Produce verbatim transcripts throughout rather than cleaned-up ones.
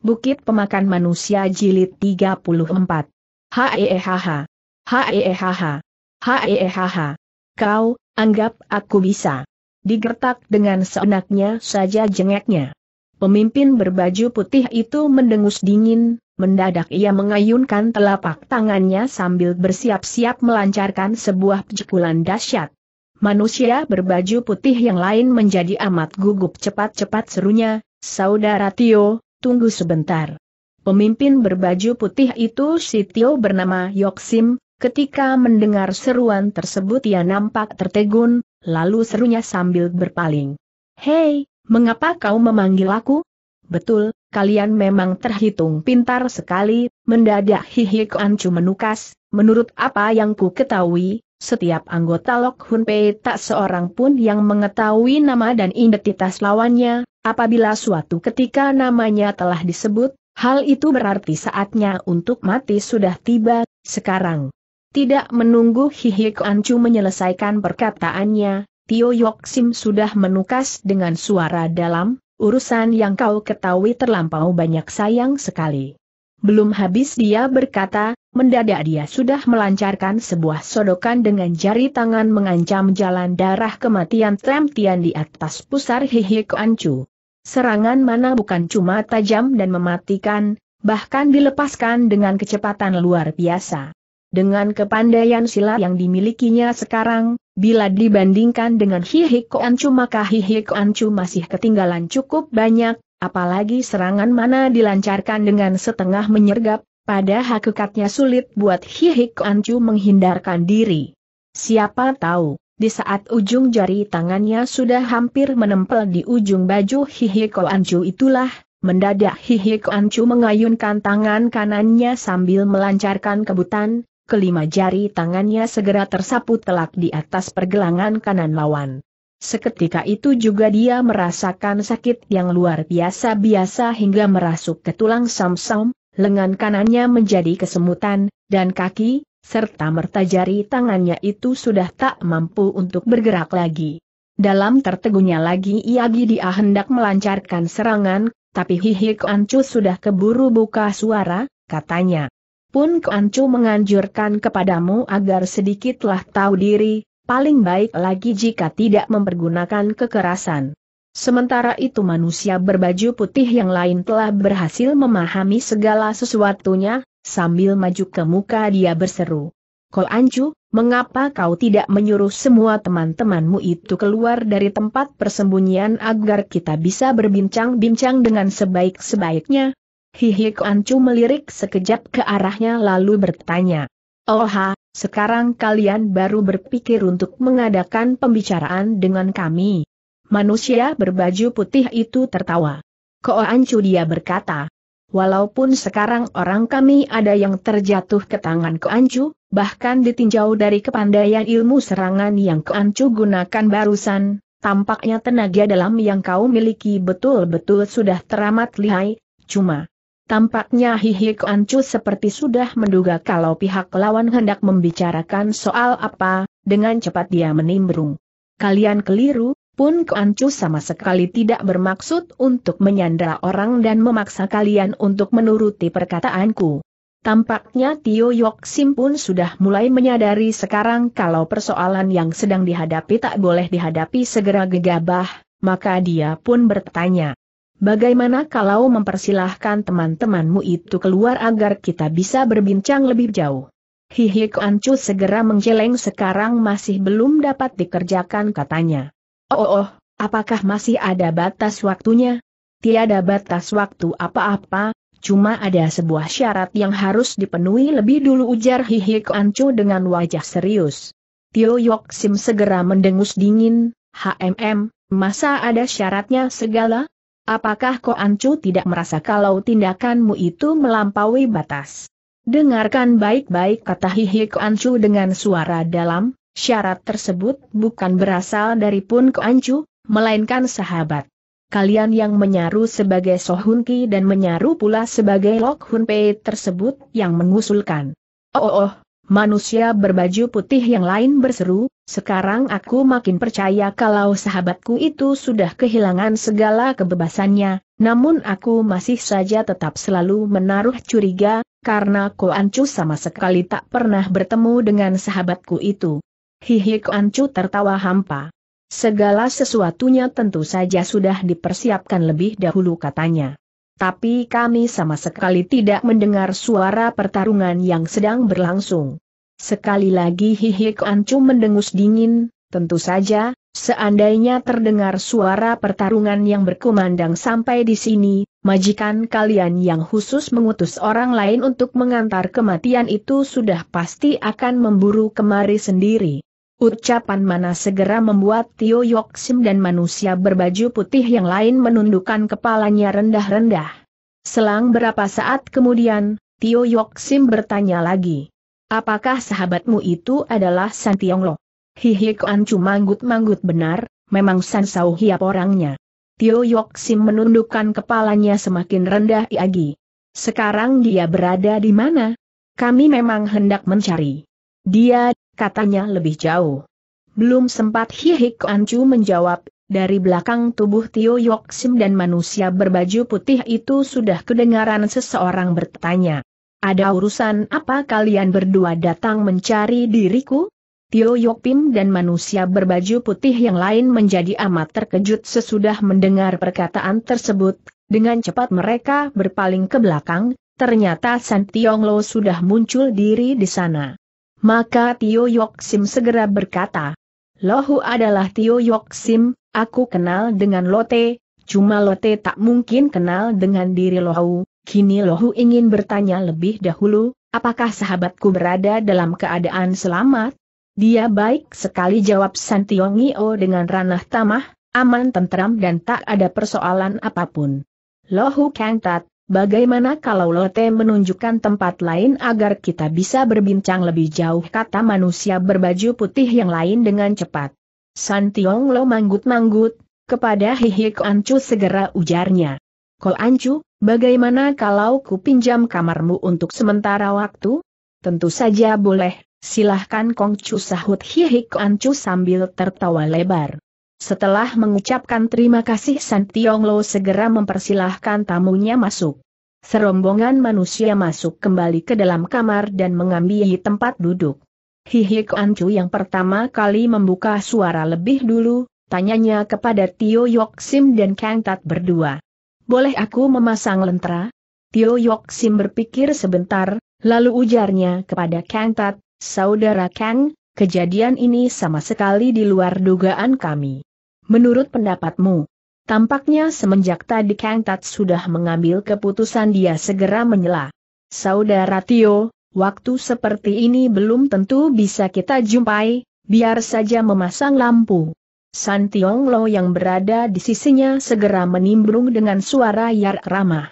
Bukit Pemakan Manusia Jilid tiga puluh empat. Hehehaha. Hehehaha. Hehehaha. Kau, anggap aku bisa. Digertak dengan seenaknya saja jengeknya. Pemimpin berbaju putih itu mendengus dingin, mendadak ia mengayunkan telapak tangannya sambil bersiap-siap melancarkan sebuah pejekulan dahsyat. Manusia berbaju putih yang lain menjadi amat gugup. Cepat-cepat serunya, Saudara Tio, tunggu sebentar. Pemimpin berbaju putih itu si Tio bernama Yoksim, ketika mendengar seruan tersebut ia nampak tertegun, lalu serunya sambil berpaling. Hei, mengapa kau memanggil aku? Betul, kalian memang terhitung pintar sekali, mendadak Hihi Kongcu menukas, menurut apa yang ku ketahui. Setiap anggota Lok Hunpei tak seorang pun yang mengetahui nama dan identitas lawannya, apabila suatu ketika namanya telah disebut, hal itu berarti saatnya untuk mati sudah tiba, sekarang. Tidak menunggu Hihi Kongcu menyelesaikan perkataannya, Tio Yoksim sudah menukas dengan suara dalam, urusan yang kau ketahui terlampau banyak sayang sekali. Belum habis dia berkata, mendadak dia sudah melancarkan sebuah sodokan dengan jari tangan mengancam jalan darah kematian Tremtian di atas pusar Hihi Kongcu. Serangan mana bukan cuma tajam dan mematikan, bahkan dilepaskan dengan kecepatan luar biasa. Dengan kepandaian silat yang dimilikinya sekarang, bila dibandingkan dengan Hihi Kongcu maka Hihi Kongcu masih ketinggalan cukup banyak, apalagi serangan mana dilancarkan dengan setengah menyergap. Pada hakikatnya sulit buat Hihi Kongcu menghindarkan diri. Siapa tahu, di saat ujung jari tangannya sudah hampir menempel di ujung baju Hihi Kongcu itulah, mendadak Hihi Kongcu mengayunkan tangan kanannya sambil melancarkan kebutan, kelima jari tangannya segera tersapu telak di atas pergelangan kanan lawan. Seketika itu juga dia merasakan sakit yang luar biasa-biasa hingga merasuk ke tulang samsam, lengan kanannya menjadi kesemutan, dan kaki, serta merta jari tangannya itu sudah tak mampu untuk bergerak lagi. Dalam tertegunya lagi Iagi dia hendak melancarkan serangan, tapi Hihi Kongcu sudah keburu buka suara, katanya. Pun Kongcu menganjurkan kepadamu agar sedikitlah tahu diri, paling baik lagi jika tidak mempergunakan kekerasan. Sementara itu manusia berbaju putih yang lain telah berhasil memahami segala sesuatunya, sambil maju ke muka dia berseru. Ko Anju, mengapa kau tidak menyuruh semua teman-temanmu itu keluar dari tempat persembunyian agar kita bisa berbincang-bincang dengan sebaik-sebaiknya? Hihi Kongcu melirik sekejap ke arahnya lalu bertanya. Oha, sekarang kalian baru berpikir untuk mengadakan pembicaraan dengan kami. Manusia berbaju putih itu tertawa. Ko Anju dia berkata, walaupun sekarang orang kami ada yang terjatuh ke tangan Ko Anju, bahkan ditinjau dari kepandaian ilmu serangan yang Ko Anju gunakan barusan, tampaknya tenaga dalam yang kau miliki betul-betul sudah teramat lihai, cuma tampaknya Hihi Kongcu seperti sudah menduga kalau pihak lawan hendak membicarakan soal apa, dengan cepat dia menimbrung. Kalian keliru. Pun Ko Anju sama sekali tidak bermaksud untuk menyandera orang dan memaksa kalian untuk menuruti perkataanku. Tampaknya Tio Yoksim pun sudah mulai menyadari sekarang kalau persoalan yang sedang dihadapi tak boleh dihadapi segera gegabah, maka dia pun bertanya. Bagaimana kalau mempersilahkan teman-temanmu itu keluar agar kita bisa berbincang lebih jauh? Hihi Ko Anju segera menjeleng sekarang masih belum dapat dikerjakan katanya. Oh, oh, apakah masih ada batas waktunya? Tiada batas waktu apa-apa, cuma ada sebuah syarat yang harus dipenuhi lebih dulu ujar Hihi Kongcu dengan wajah serius. Tio Yoksim segera mendengus dingin, hmm, masa ada syaratnya segala? Apakah Ko Anju tidak merasa kalau tindakanmu itu melampaui batas? Dengarkan baik-baik kata Hihi Kongcu dengan suara dalam. Syarat tersebut bukan berasal dari Pun Ko Anju, melainkan sahabat. Kalian yang menyaru sebagai Sohun Ki dan menyaru pula sebagai Lok Hunpei tersebut yang mengusulkan. Oh, oh, oh, manusia berbaju putih yang lain berseru, sekarang aku makin percaya kalau sahabatku itu sudah kehilangan segala kebebasannya, Namun aku masih saja tetap selalu menaruh curiga, karena Ko Anju sama sekali tak pernah bertemu dengan sahabatku itu. Hihi Ko Anju tertawa hampa. Segala sesuatunya tentu saja sudah dipersiapkan lebih dahulu katanya. Tapi kami sama sekali tidak mendengar suara pertarungan yang sedang berlangsung. Sekali lagi Hihi Ko Anju mendengus dingin, tentu saja. Seandainya terdengar suara pertarungan yang berkumandang sampai di sini, majikan kalian yang khusus mengutus orang lain untuk mengantar kematian itu sudah pasti akan memburu kemari sendiri. Ucapan mana segera membuat Tio Yoksim dan manusia berbaju putih yang lain menundukkan kepalanya rendah-rendah. Selang berapa saat kemudian, Tio Yoksim bertanya lagi, "Apakah sahabatmu itu adalah San Tionglo?" Hihi Kongcu manggut-manggut benar, memang San Sao Hiap orangnya. Tio Yoksim menundukkan kepalanya semakin rendah lagi. Sekarang dia berada di mana? Kami memang hendak mencari dia, katanya lebih jauh. Belum sempat Hihi Kongcu menjawab, dari belakang tubuh Tio Yoksim dan manusia berbaju putih itu sudah kedengaran seseorang bertanya, "Ada urusan apa kalian berdua datang mencari diriku?" Tio Yoksim dan manusia berbaju putih yang lain menjadi amat terkejut sesudah mendengar perkataan tersebut. Dengan cepat mereka berpaling ke belakang, ternyata San Tionglo sudah muncul diri di sana. Maka Tio Yoksim segera berkata, "Lohu adalah Tio Yoksim, aku kenal dengan Lote, cuma Lote tak mungkin kenal dengan diri Lohu, kini Lohu ingin bertanya lebih dahulu, apakah sahabatku berada dalam keadaan selamat?" "Dia baik sekali," jawab San Tionglo dengan ranah tamah, "aman tentram dan tak ada persoalan apapun." "Lohu Kang Tat, bagaimana kalau Lote menunjukkan tempat lain agar kita bisa berbincang lebih jauh?" kata manusia berbaju putih yang lain dengan cepat. San Tionglo manggut-manggut, kepada Hihi Kongcu segera ujarnya, "Ko Anju, bagaimana kalau ku pinjam kamarmu untuk sementara waktu?" "Tentu saja boleh. Silahkan Kongcu," sahut Hihi Kongcu sambil tertawa lebar. Setelah mengucapkan terima kasih, San Tionglo segera mempersilahkan tamunya masuk. Serombongan manusia masuk kembali ke dalam kamar dan mengambil tempat duduk. Hihi Kongcu yang pertama kali membuka suara lebih dulu, tanyanya kepada Tio Yoksim dan Kang Tat berdua, "Boleh aku memasang lentera?" Tio Yoksim berpikir sebentar, lalu ujarnya kepada Kang Tat, "Saudara Kang, kejadian ini sama sekali di luar dugaan kami. Menurut pendapatmu?" Tampaknya semenjak tadi Kang Tat sudah mengambil keputusan, dia segera menyela, "Saudara Tio, waktu seperti ini belum tentu bisa kita jumpai, biar saja memasang lampu." San Tionglo yang berada di sisinya segera menimbrung dengan suara yang ramah,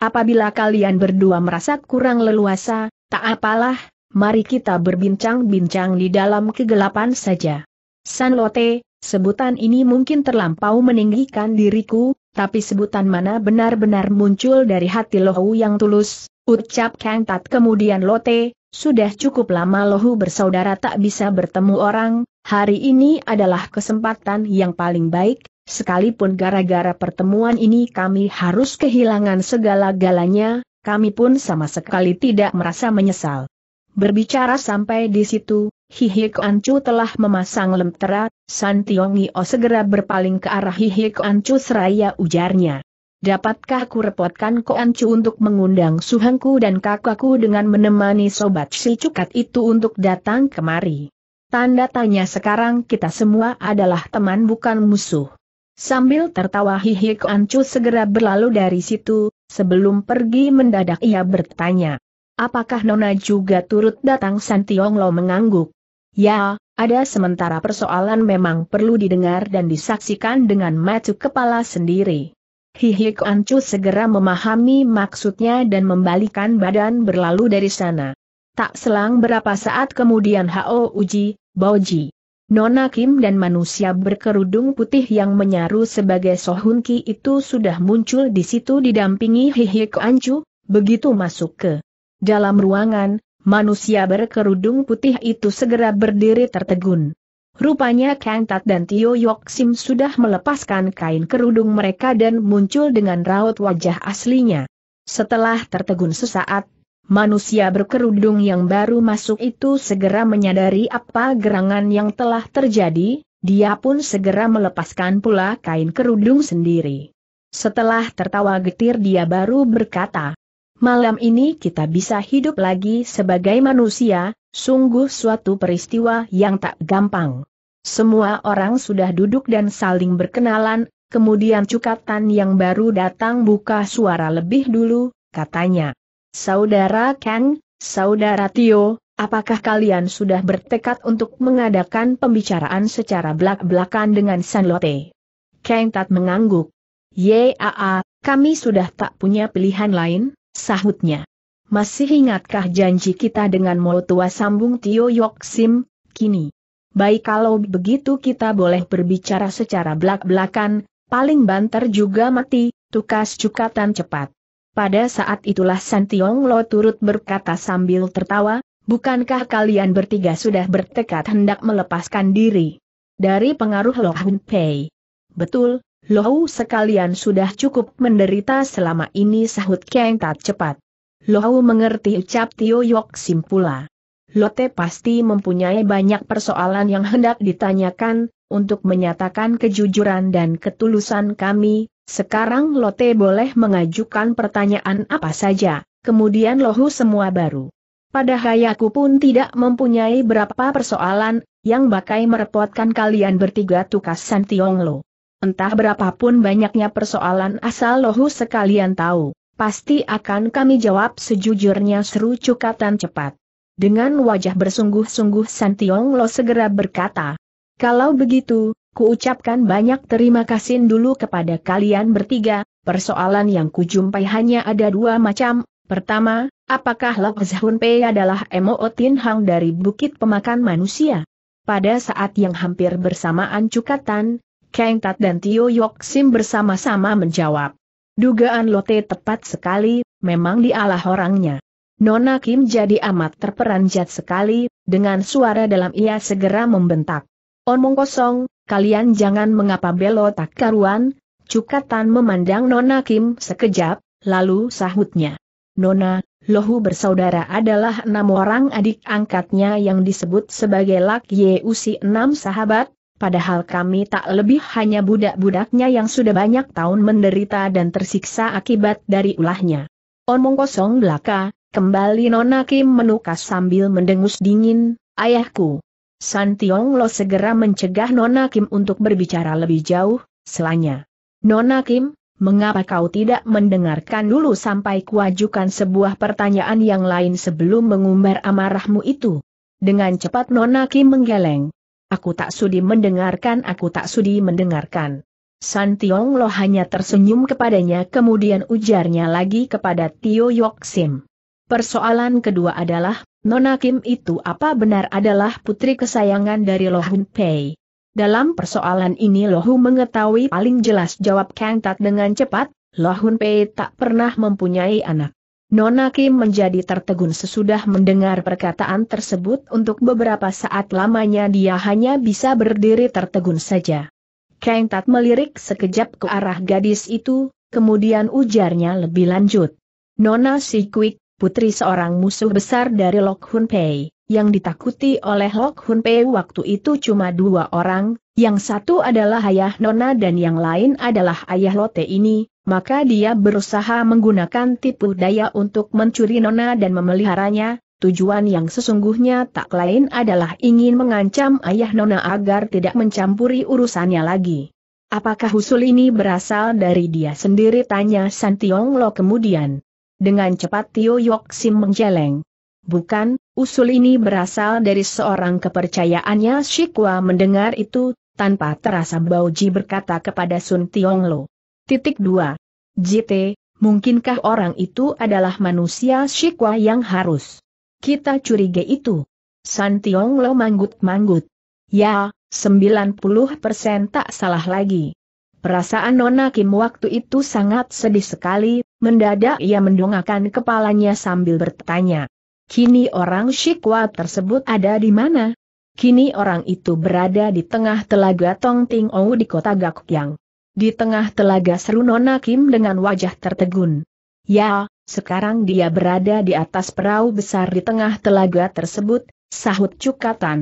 "Apabila kalian berdua merasa kurang leluasa, tak apalah. Mari kita berbincang-bincang di dalam kegelapan saja. San Lote, sebutan ini mungkin terlampau meninggikan diriku, tapi sebutan mana benar-benar muncul dari hati Lohu yang tulus," ucap Kang Tat kemudian Lote, "sudah cukup lama Lohu bersaudara tak bisa bertemu orang, hari ini adalah kesempatan yang paling baik, sekalipun gara-gara pertemuan ini kami harus kehilangan segala-galanya, kami pun sama sekali tidak merasa menyesal." Berbicara sampai di situ, Hihi Kongcu telah memasang lentera. San Tionglo segera berpaling ke arah Hihi Kongcu seraya ujarnya, "Dapatkah ku repotkan Ko Anju untuk mengundang suhengku dan kakakku dengan menemani sobat si Cukat itu untuk datang kemari? Tanda tanya sekarang kita semua adalah teman bukan musuh." Sambil tertawa Hihi Kongcu segera berlalu dari situ. Sebelum pergi mendadak ia bertanya, "Apakah Nona juga turut datang?" San Tionglo mengangguk. "Ya, ada sementara persoalan memang perlu didengar dan disaksikan dengan mata kepala sendiri." Hihi Kongcu segera memahami maksudnya dan membalikkan badan berlalu dari sana. Tak selang berapa saat kemudian H O. Uji, Baoji, Nona Kim dan manusia berkerudung putih yang menyaru sebagai Sohun Ki itu sudah muncul di situ didampingi Hihi Kongcu. Begitu masuk ke dalam ruangan, manusia berkerudung putih itu segera berdiri tertegun. Rupanya Kang Tat dan Tio Yoksim sudah melepaskan kain kerudung mereka dan muncul dengan raut wajah aslinya. Setelah tertegun sesaat, manusia berkerudung yang baru masuk itu segera menyadari apa gerangan yang telah terjadi, dia pun segera melepaskan pula kain kerudung sendiri. Setelah tertawa getir dia baru berkata, "Malam ini kita bisa hidup lagi sebagai manusia, sungguh suatu peristiwa yang tak gampang." Semua orang sudah duduk dan saling berkenalan, kemudian Cukat Tan yang baru datang buka suara lebih dulu, katanya, "Saudara Kang, Saudara Tio, apakah kalian sudah bertekad untuk mengadakan pembicaraan secara belak-belakan dengan San Lote?" Kang Tat mengangguk. "Ya, kami sudah tak punya pilihan lain," sahutnya. "Masih ingatkah janji kita dengan Mo Tua?" sambung Tio Yoksim. "Kini, baik kalau begitu kita boleh berbicara secara belak-belakan, paling banter juga mati," tukas Cukat Tan cepat. Pada saat itulah San Tionglo turut berkata sambil tertawa, "Bukankah kalian bertiga sudah bertekad hendak melepaskan diri dari pengaruh Lok Hunpei?" "Betul, Lohu sekalian sudah cukup menderita selama ini," sahut Kang Tat cepat. "Lohu mengerti," ucap Tio Yoksim pula. "Lote pasti mempunyai banyak persoalan yang hendak ditanyakan, untuk menyatakan kejujuran dan ketulusan kami. Sekarang Lote boleh mengajukan pertanyaan apa saja, kemudian Lohu semua baru. Padahal aku pun tidak mempunyai berapa persoalan, yang bakai merepotkan kalian bertiga," tukas San Tionglo. "Entah berapapun banyaknya persoalan asal Lohu sekalian tahu, pasti akan kami jawab sejujurnya," seru Cukat Tan cepat. Dengan wajah bersungguh-sungguh San Tionglo segera berkata, "Kalau begitu, kuucapkan banyak terima kasih dulu kepada kalian bertiga. Persoalan yang kujumpai hanya ada dua macam. Pertama, apakah Lok Hunpei adalah Mo Tin Hang dari Bukit Pemakan Manusia?" Pada saat yang hampir bersamaan Cukat Tan, Kang Tat dan Tio Yoksim bersama-sama menjawab, "Dugaan Lote tepat sekali, memang dialah orangnya." Nona Kim jadi amat terperanjat sekali, dengan suara dalam ia segera membentak, "Omong kosong, kalian jangan mengapa belo tak karuan." Cukat Tan memandang Nona Kim sekejap, lalu sahutnya, "Nona, Lohu bersaudara adalah enam orang adik angkatnya yang disebut sebagai Lak Yusi, enam sahabat, padahal kami tak lebih hanya budak-budaknya yang sudah banyak tahun menderita dan tersiksa akibat dari ulahnya." "Omong kosong belaka," kembali Nona Kim menukas sambil mendengus dingin, "Ayahku." San Tionglo segera mencegah Nona Kim untuk berbicara lebih jauh, selanya, "Nona Kim, mengapa kau tidak mendengarkan dulu sampai kuajukan sebuah pertanyaan yang lain sebelum mengumbar amarahmu itu?" Dengan cepat Nona Kim menggeleng, "Aku tak sudi mendengarkan, aku tak sudi mendengarkan." San Tionglo hanya tersenyum kepadanya kemudian ujarnya lagi kepada Tio Yoksim, "Persoalan kedua adalah, Nona Kim itu apa benar adalah putri kesayangan dari Lok Hunpei?" "Dalam persoalan ini Lohu mengetahui paling jelas," jawab Kang Tat dengan cepat, "Lok Hunpei tak pernah mempunyai anak." Nona Kim menjadi tertegun sesudah mendengar perkataan tersebut. Untuk beberapa saat lamanya dia hanya bisa berdiri tertegun saja. Kang Tat melirik sekejap ke arah gadis itu, kemudian ujarnya lebih lanjut, "Nona Sikwik, putri seorang musuh besar dari Lok Hunpei, yang ditakuti oleh Lok Hunpei waktu itu cuma dua orang, yang satu adalah ayah Nona dan yang lain adalah ayah Lote ini, maka dia berusaha menggunakan tipu daya untuk mencuri Nona dan memeliharanya, tujuan yang sesungguhnya tak lain adalah ingin mengancam ayah Nona agar tidak mencampuri urusannya lagi." "Apakah usul ini berasal dari dia sendiri?" tanya San Tionglo kemudian. Dengan cepat Tio Yoksim menggeleng. "Bukan, usul ini berasal dari seorang kepercayaannya." Shikwa mendengar itu, tanpa terasa Baoji berkata kepada Sun Tionglo, Titik dua. "J T, mungkinkah orang itu adalah manusia Shikwa yang harus kita curiga itu?" San Tionglo manggut-manggut. "Ya, sembilan puluh persen tak salah lagi." Perasaan Nona Kim waktu itu sangat sedih sekali, mendadak ia mendongakkan kepalanya sambil bertanya, "Kini orang Shikwa tersebut ada di mana?" Kini orang itu berada di tengah telaga Tong Ting O di kota Gakuyang. Di tengah telaga, seru Nona Kim dengan wajah tertegun. Ya, sekarang dia berada di atas perahu besar di tengah telaga tersebut, sahut Cukat Tan.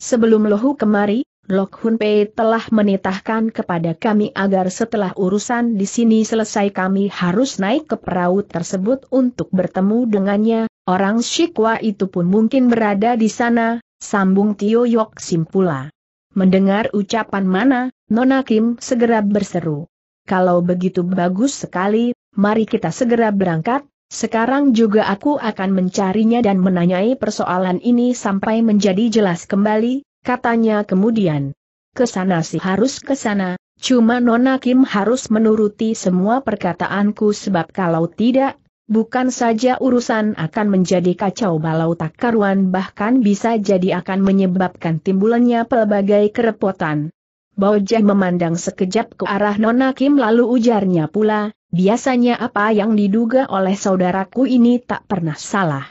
Sebelum Lohu kemari, Lok Hunpei telah menitahkan kepada kami agar setelah urusan di sini selesai kami harus naik ke perahu tersebut untuk bertemu dengannya, orang Shikwa itu pun mungkin berada di sana, sambung Tio Yoksim pula. Mendengar ucapan mana, Nona Kim segera berseru. Kalau begitu bagus sekali, mari kita segera berangkat, sekarang juga aku akan mencarinya dan menanyai persoalan ini sampai menjadi jelas kembali, katanya kemudian. Kesana sih harus kesana, cuma Nona Kim harus menuruti semua perkataanku sebab kalau tidak, bukan saja urusan akan menjadi kacau balau tak karuan bahkan bisa jadi akan menyebabkan timbulannya pelbagai kerepotan. Baoji memandang sekejap ke arah Nona Kim lalu ujarnya pula, biasanya apa yang diduga oleh saudaraku ini tak pernah salah.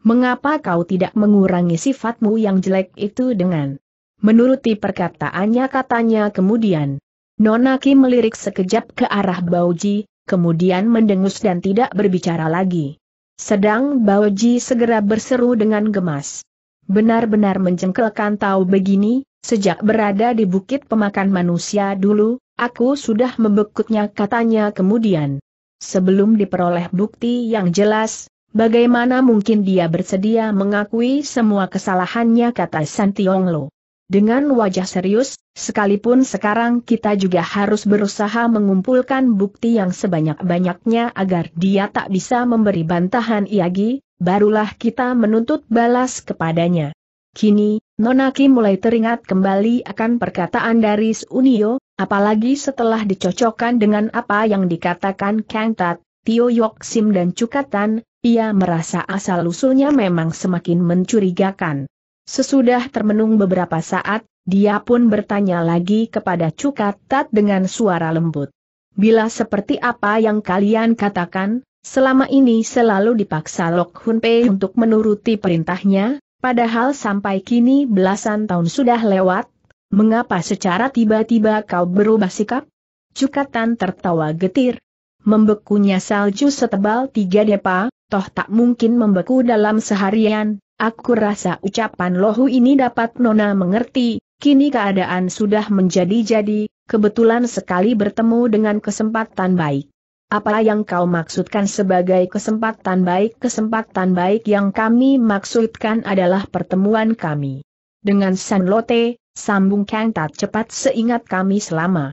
Mengapa kau tidak mengurangi sifatmu yang jelek itu dengan menuruti perkataannya katanya kemudian. Nona Kim melirik sekejap ke arah Baoji, kemudian mendengus dan tidak berbicara lagi. Sedang Baoji segera berseru dengan gemas. Benar-benar menjengkelkan tahu begini, sejak berada di bukit pemakan manusia dulu, aku sudah membekuknya katanya kemudian. Sebelum diperoleh bukti yang jelas, bagaimana mungkin dia bersedia mengakui semua kesalahannya kata San Tionglo. Dengan wajah serius, sekalipun sekarang kita juga harus berusaha mengumpulkan bukti yang sebanyak-banyaknya agar dia tak bisa memberi bantahan lagi, barulah kita menuntut balas kepadanya. Kini, Nona Kim mulai teringat kembali akan perkataan dari Sunio, apalagi setelah dicocokkan dengan apa yang dikatakan Kang Tat, Tio Yoksim dan Cukat Tan, ia merasa asal-usulnya memang semakin mencurigakan. Sesudah termenung beberapa saat, dia pun bertanya lagi kepada Cukat Tat dengan suara lembut. Bila seperti apa yang kalian katakan, selama ini selalu dipaksa Lok Hunpei untuk menuruti perintahnya, padahal sampai kini belasan tahun sudah lewat, mengapa secara tiba-tiba kau berubah sikap? Cukat Tan tertawa getir. Membekunya salju setebal tiga depa, toh tak mungkin membeku dalam seharian. Aku rasa ucapan Lohu ini dapat Nona mengerti, kini keadaan sudah menjadi-jadi, kebetulan sekali bertemu dengan kesempatan baik. Apa yang kau maksudkan sebagai kesempatan baik? Kesempatan baik yang kami maksudkan adalah pertemuan kami dengan San Lote, sambung Kang Tat cepat seingat kami selama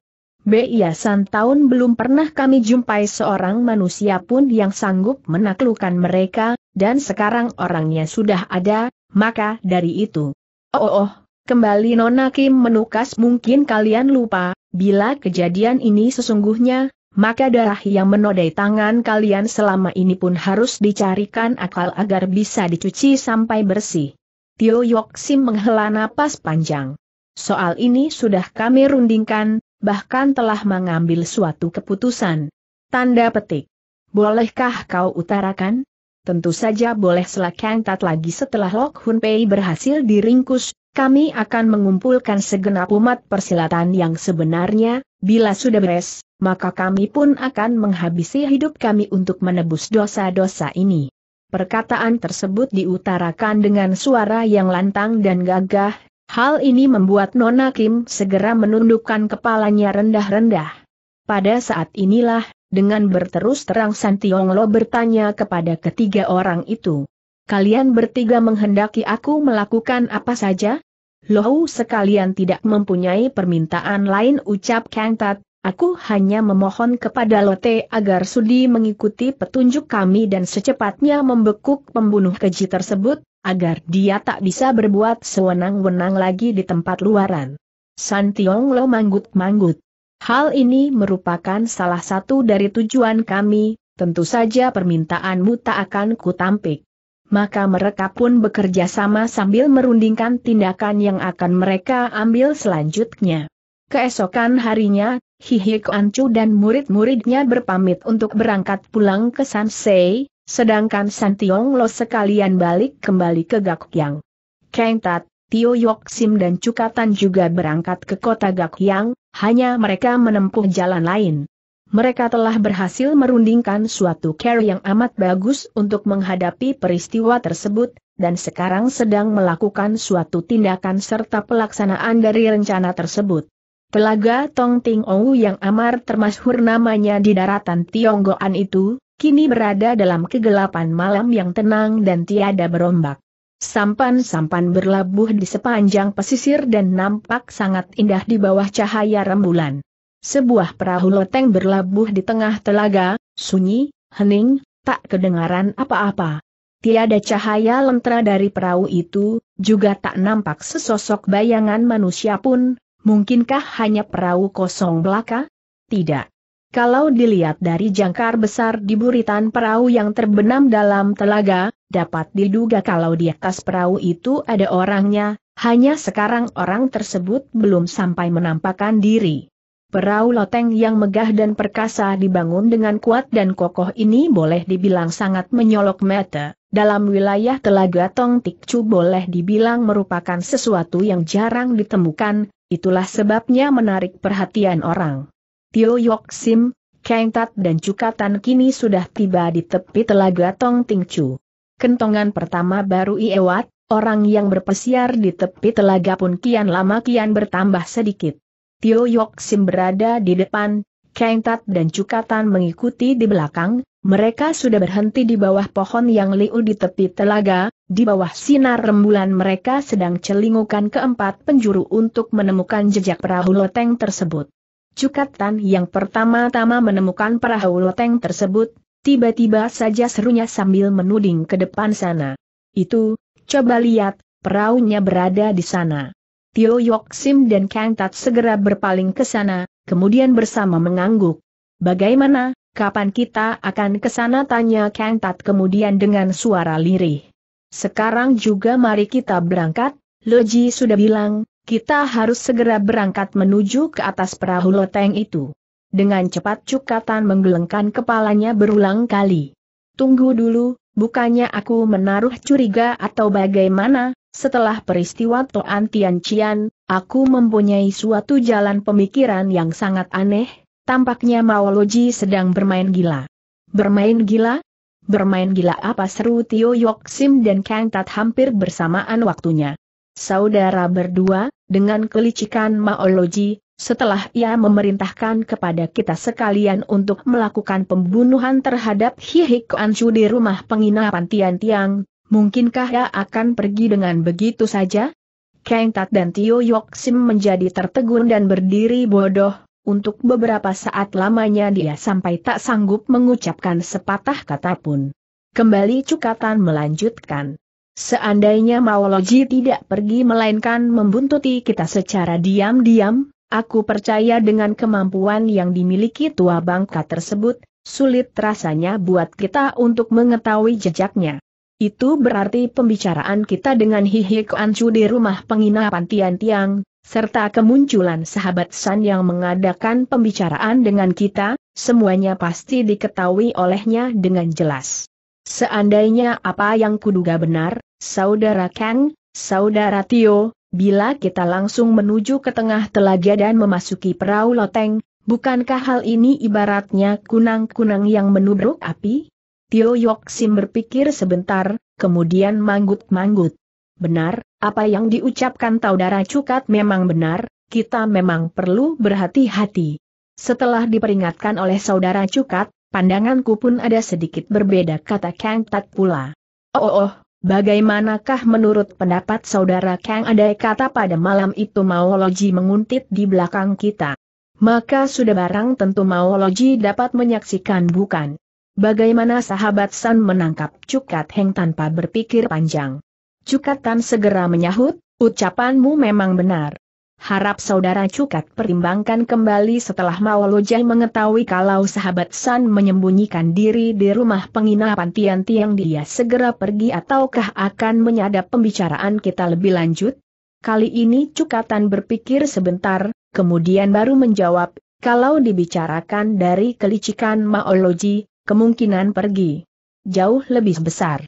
belasan tahun belum pernah kami jumpai seorang manusia pun yang sanggup menaklukkan mereka. Dan sekarang orangnya sudah ada, maka dari itu. Oh, oh, kembali Nona Kim menukas mungkin kalian lupa, bila kejadian ini sesungguhnya, maka darah yang menodai tangan kalian selama ini pun harus dicarikan akal agar bisa dicuci sampai bersih. Tio Yoksim menghela napas panjang. Soal ini sudah kami rundingkan, bahkan telah mengambil suatu keputusan. Tanda petik. Bolehkah kau utarakan? Tentu saja boleh selak Kang Tat lagi setelah Lok Hunpei berhasil diringkus, kami akan mengumpulkan segenap umat persilatan yang sebenarnya, bila sudah beres, maka kami pun akan menghabisi hidup kami untuk menebus dosa-dosa ini. Perkataan tersebut diutarakan dengan suara yang lantang dan gagah, hal ini membuat Nona Kim segera menundukkan kepalanya rendah-rendah. Pada saat inilah, dengan berterus terang San Tionglo bertanya kepada ketiga orang itu. Kalian bertiga menghendaki aku melakukan apa saja? Loh sekalian tidak mempunyai permintaan lain ucap Kang Tat, aku hanya memohon kepada Lote agar sudi mengikuti petunjuk kami dan secepatnya membekuk pembunuh keji tersebut, agar dia tak bisa berbuat sewenang-wenang lagi di tempat luaran. San Tionglo manggut-manggut. Hal ini merupakan salah satu dari tujuan kami, tentu saja permintaanmu tak akan kutampik. Maka mereka pun bekerja sama sambil merundingkan tindakan yang akan mereka ambil selanjutnya. Keesokan harinya, Hihi Kongcu dan murid-muridnya berpamit untuk berangkat pulang ke Sansei, sedangkan San Tionglo sekalian balik kembali ke Gakuyang. Kang Tat, Tio Yoksim dan Cukat Tan juga berangkat ke kota Gakuyang, hanya mereka menempuh jalan lain. Mereka telah berhasil merundingkan suatu cara yang amat bagus untuk menghadapi peristiwa tersebut, dan sekarang sedang melakukan suatu tindakan serta pelaksanaan dari rencana tersebut. Telaga Tong Ting O yang amar termasyhur namanya di daratan Tionggoan itu, kini berada dalam kegelapan malam yang tenang dan tiada berombak. Sampan-sampan berlabuh di sepanjang pesisir dan nampak sangat indah di bawah cahaya rembulan. Sebuah perahu loteng berlabuh di tengah telaga, sunyi, hening, tak kedengaran apa-apa. Tiada cahaya lentera dari perahu itu, juga tak nampak sesosok bayangan manusia pun. Mungkinkah hanya perahu kosong belaka? Tidak. Kalau dilihat dari jangkar besar di buritan perahu yang terbenam dalam telaga, dapat diduga kalau di atas perahu itu ada orangnya, hanya sekarang orang tersebut belum sampai menampakkan diri. Perahu loteng yang megah dan perkasa dibangun dengan kuat dan kokoh ini boleh dibilang sangat menyolok mata. Dalam wilayah telaga Tong Tikcu boleh dibilang merupakan sesuatu yang jarang ditemukan. Itulah sebabnya menarik perhatian orang. Tio Yoksim, Kang Tat dan Cukat Tan kini sudah tiba di tepi telaga Tong Tingcu. Kentongan pertama baru lewat, orang yang berpesiar di tepi telaga pun kian lama kian bertambah sedikit. Tio Yoksim berada di depan, Kang Tat dan Cukat Tan mengikuti di belakang. Mereka sudah berhenti di bawah pohon yang liu di tepi telaga. Di bawah sinar rembulan mereka sedang celingukan keempat penjuru untuk menemukan jejak perahu loteng tersebut. Cukat Tan yang pertama-tama menemukan perahu loteng tersebut, tiba-tiba saja serunya sambil menuding ke depan sana. Itu, coba lihat, perahunya berada di sana. Tio Yoksim dan Kang Tat segera berpaling ke sana, kemudian bersama mengangguk. Bagaimana, kapan kita akan ke sana? Tanya Kang Tat kemudian dengan suara lirih. Sekarang juga mari kita berangkat, Loji sudah bilang, kita harus segera berangkat menuju ke atas perahu loteng itu. Dengan cepat Cukat Tan menggelengkan kepalanya berulang kali. Tunggu dulu, bukannya aku menaruh curiga atau bagaimana, setelah peristiwa Toan Tianqian, aku mempunyai suatu jalan pemikiran yang sangat aneh, tampaknya Mao Loji sedang bermain gila. Bermain gila? Bermain gila apa? Seru Tio Yoksim dan Kang Tat hampir bersamaan waktunya. Saudara berdua, dengan kelicikan Mao Loji, setelah ia memerintahkan kepada kita sekalian untuk melakukan pembunuhan terhadap Hihi Kongcu di rumah penginapan Tian Tiang, mungkinkah ia akan pergi dengan begitu saja? Kang Tat dan Tio Yoksim menjadi tertegun dan berdiri bodoh. Untuk beberapa saat lamanya dia sampai tak sanggup mengucapkan sepatah kata pun. Kembali Cukat Tan melanjutkan. Seandainya Mao Loji tidak pergi melainkan membuntuti kita secara diam-diam, aku percaya dengan kemampuan yang dimiliki tua bangka tersebut, sulit rasanya buat kita untuk mengetahui jejaknya. Itu berarti pembicaraan kita dengan Hihi Kongcu di rumah penginapan Tian Tiang, serta kemunculan sahabat San yang mengadakan pembicaraan dengan kita, semuanya pasti diketahui olehnya dengan jelas. Seandainya apa yang kuduga benar, saudara Kang, saudara Tio, bila kita langsung menuju ke tengah telaga dan memasuki perahu loteng, bukankah hal ini ibaratnya kunang-kunang yang menubruk api? Tio Yoksim berpikir sebentar, kemudian manggut-manggut. Benar, apa yang diucapkan saudara Cukat memang benar, kita memang perlu berhati-hati. Setelah diperingatkan oleh saudara Cukat, pandanganku pun ada sedikit berbeda, kata Kang Tat pula. Oh oh, bagaimanakah menurut pendapat saudara Kang? Andai kata pada malam itu Mao Loji menguntit di belakang kita, maka sudah barang tentu Mao Loji dapat menyaksikan, bukan? Bagaimana sahabat San menangkap Cukat Heng? Tanpa berpikir panjang, Cukat Tan segera menyahut, ucapanmu memang benar. Harap saudara Cukat pertimbangkan kembali setelah Mao Loji mengetahui kalau sahabat San menyembunyikan diri di rumah penginapan Tian Tiang, dia segera pergi ataukah akan menyadap pembicaraan kita lebih lanjut? Kali ini Cukat Tan berpikir sebentar, kemudian baru menjawab, kalau dibicarakan dari kelicikan Mao Loji, kemungkinan pergi jauh lebih besar.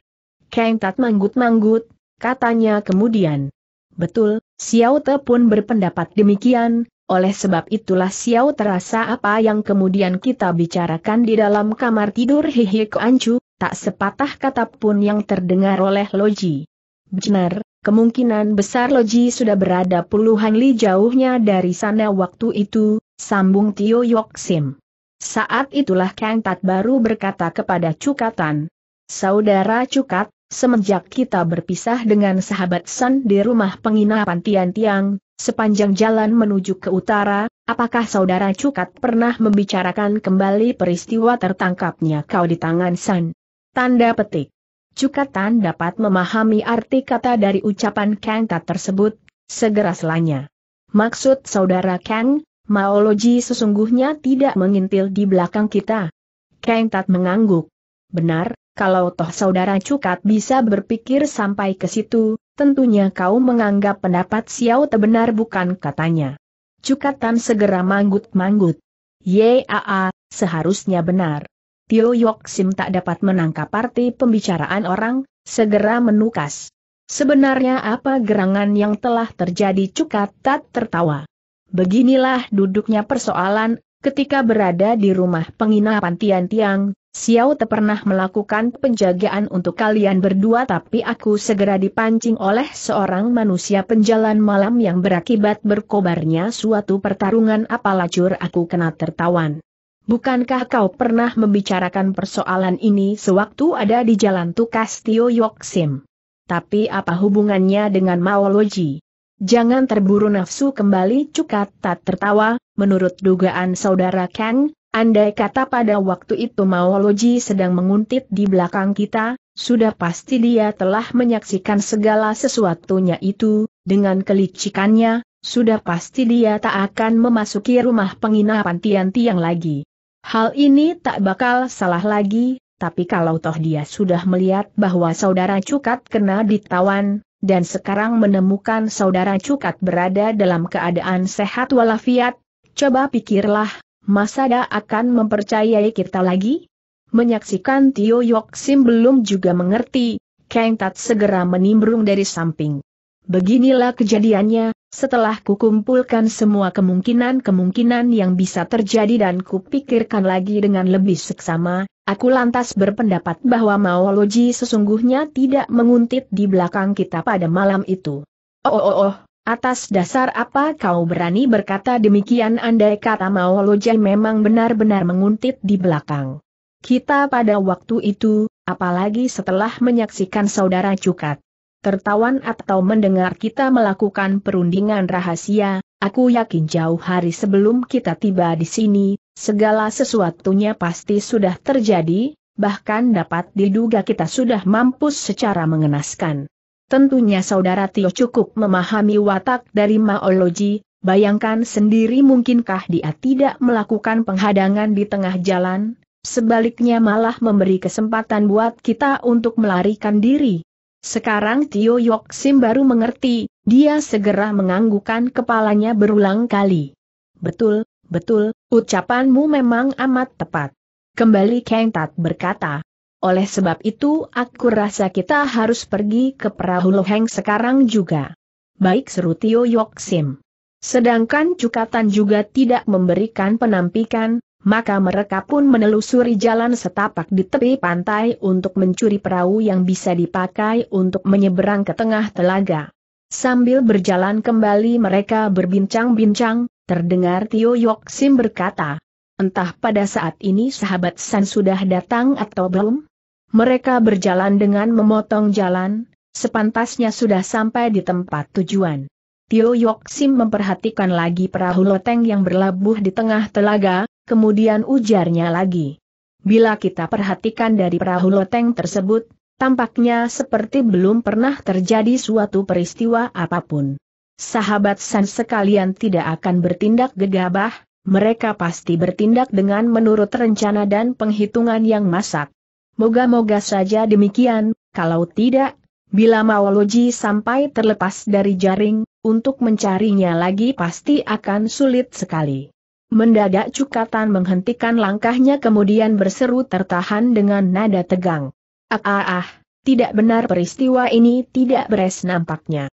Kang Tat manggut-manggut, katanya kemudian. Betul, Xiao Te pun berpendapat demikian, oleh sebab itulah Xiao terasa apa yang kemudian kita bicarakan di dalam kamar tidur Hihi Kongcu, tak sepatah kata pun yang terdengar oleh Loji. Benar, kemungkinan besar Loji sudah berada puluhan li jauhnya dari sana waktu itu, sambung Tio Yoksim. Saat itulah Kang Tat baru berkata kepada Cukat Tan, "Saudara Cukat, semenjak kita berpisah dengan sahabat San di rumah penginapan Tian Tiang, sepanjang jalan menuju ke utara, apakah saudara Cukat pernah membicarakan kembali peristiwa tertangkapnya kau di tangan San?" Tanda petik. Cukat Tan dapat memahami arti kata dari ucapan Kang Tat tersebut, segera selanya. "Maksud saudara Kang, Maoloji sesungguhnya tidak mengintil di belakang kita?" Kang Tat mengangguk. "Benar, kalau toh saudara Cukat bisa berpikir sampai ke situ, tentunya kau menganggap pendapat Xiao Te benar bukan?" katanya. Cukat Tan segera manggut-manggut. "Yaa, seharusnya benar." Tio Yoksim tak dapat menangkap arti pembicaraan orang, segera menukas. "Sebenarnya apa gerangan yang telah terjadi?" Cukat Tan tertawa. "Beginilah duduknya persoalan, ketika berada di rumah penginapan Tian Tiang, Xiao Te pernah melakukan penjagaan untuk kalian berdua tapi aku segera dipancing oleh seorang manusia penjalan malam yang berakibat berkobarnya suatu pertarungan apalacur aku kena tertawan. Bukankah kau pernah membicarakan persoalan ini sewaktu ada di jalan?" tukas Tio Yoksim. "Tapi apa hubungannya dengan Maoloji?" "Jangan terburu nafsu kembali," Cukat Tat tertawa, "menurut dugaan saudara Kang, andai kata pada waktu itu Maoloji sedang menguntit di belakang kita, sudah pasti dia telah menyaksikan segala sesuatunya itu, dengan kelicikannya, sudah pasti dia tak akan memasuki rumah penginapan Tian Tiang lagi. Hal ini tak bakal salah lagi, tapi kalau toh dia sudah melihat bahwa saudara Cukat kena ditawan, dan sekarang menemukan saudara Cukat berada dalam keadaan sehat walafiat, coba pikirlah, masa dia akan mempercayai kita lagi?" Menyaksikan Tio Yoksim belum juga mengerti, Kang Tat segera menimbrung dari samping. "Beginilah kejadiannya, setelah kukumpulkan semua kemungkinan-kemungkinan yang bisa terjadi dan kupikirkan lagi dengan lebih seksama, aku lantas berpendapat bahwa Maoloji sesungguhnya tidak menguntit di belakang kita pada malam itu." "Oh oh oh, atas dasar apa kau berani berkata demikian? Andai kata Maoloji memang benar-benar menguntit di belakang kita pada waktu itu, apalagi setelah menyaksikan saudara Cukat tertawan atau mendengar kita melakukan perundingan rahasia, aku yakin jauh hari sebelum kita tiba di sini, segala sesuatunya pasti sudah terjadi, bahkan dapat diduga kita sudah mampus secara mengenaskan." Tentunya saudara Tio cukup memahami watak dari Maoloji, bayangkan sendiri mungkinkah dia tidak melakukan penghadangan di tengah jalan, sebaliknya malah memberi kesempatan buat kita untuk melarikan diri. Sekarang Tio Yoksim baru mengerti, dia segera menganggukkan kepalanya berulang kali. "Betul, betul, ucapanmu memang amat tepat," kembali Kang Tat berkata. "Oleh sebab itu aku rasa kita harus pergi ke perahu Loheng sekarang juga." "Baik," seru Tio Yoksim. Sedangkan Cukat Tan juga tidak memberikan penampikan, maka mereka pun menelusuri jalan setapak di tepi pantai untuk mencuri perahu yang bisa dipakai untuk menyeberang ke tengah telaga. Sambil berjalan kembali mereka berbincang-bincang, terdengar Tio Yoksim berkata, "Entah pada saat ini sahabat San sudah datang atau belum?" Mereka berjalan dengan memotong jalan, sepantasnya sudah sampai di tempat tujuan. Tio Yoksim memperhatikan lagi perahu loteng yang berlabuh di tengah telaga, kemudian ujarnya lagi, "Bila kita perhatikan dari perahu loteng tersebut, tampaknya seperti belum pernah terjadi suatu peristiwa apapun. Sahabat San sekalian tidak akan bertindak gegabah, mereka pasti bertindak dengan menurut rencana dan penghitungan yang masak. Moga-moga saja demikian, kalau tidak, bila Maoloji sampai terlepas dari jaring, untuk mencarinya lagi pasti akan sulit sekali." Mendadak Cukat Tan menghentikan langkahnya kemudian berseru tertahan dengan nada tegang, "Ah ah ah, tidak benar, peristiwa ini tidak beres nampaknya."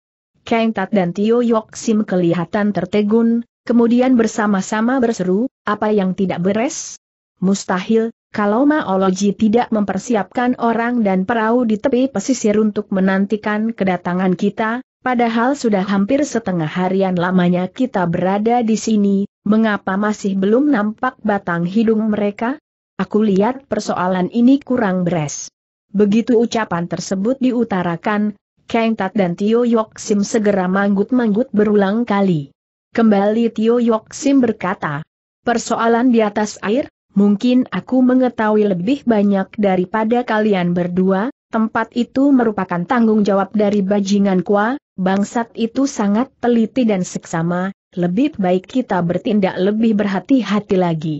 Kang Tat dan Tio Yoksim kelihatan tertegun, kemudian bersama-sama berseru, apa yang tidak beres? Mustahil, kalau Maoloji tidak mempersiapkan orang dan perahu di tepi pesisir untuk menantikan kedatangan kita, padahal sudah hampir setengah harian lamanya kita berada di sini, mengapa masih belum nampak batang hidung mereka? Aku lihat persoalan ini kurang beres. Begitu ucapan tersebut diutarakan, Kang Tat dan Tio Yoksim segera manggut-manggut berulang kali. Kembali Tio Yoksim berkata, persoalan di atas air, mungkin aku mengetahui lebih banyak daripada kalian berdua, tempat itu merupakan tanggung jawab dari bajingan Kwa. Bangsat itu sangat teliti dan seksama, lebih baik kita bertindak lebih berhati-hati lagi.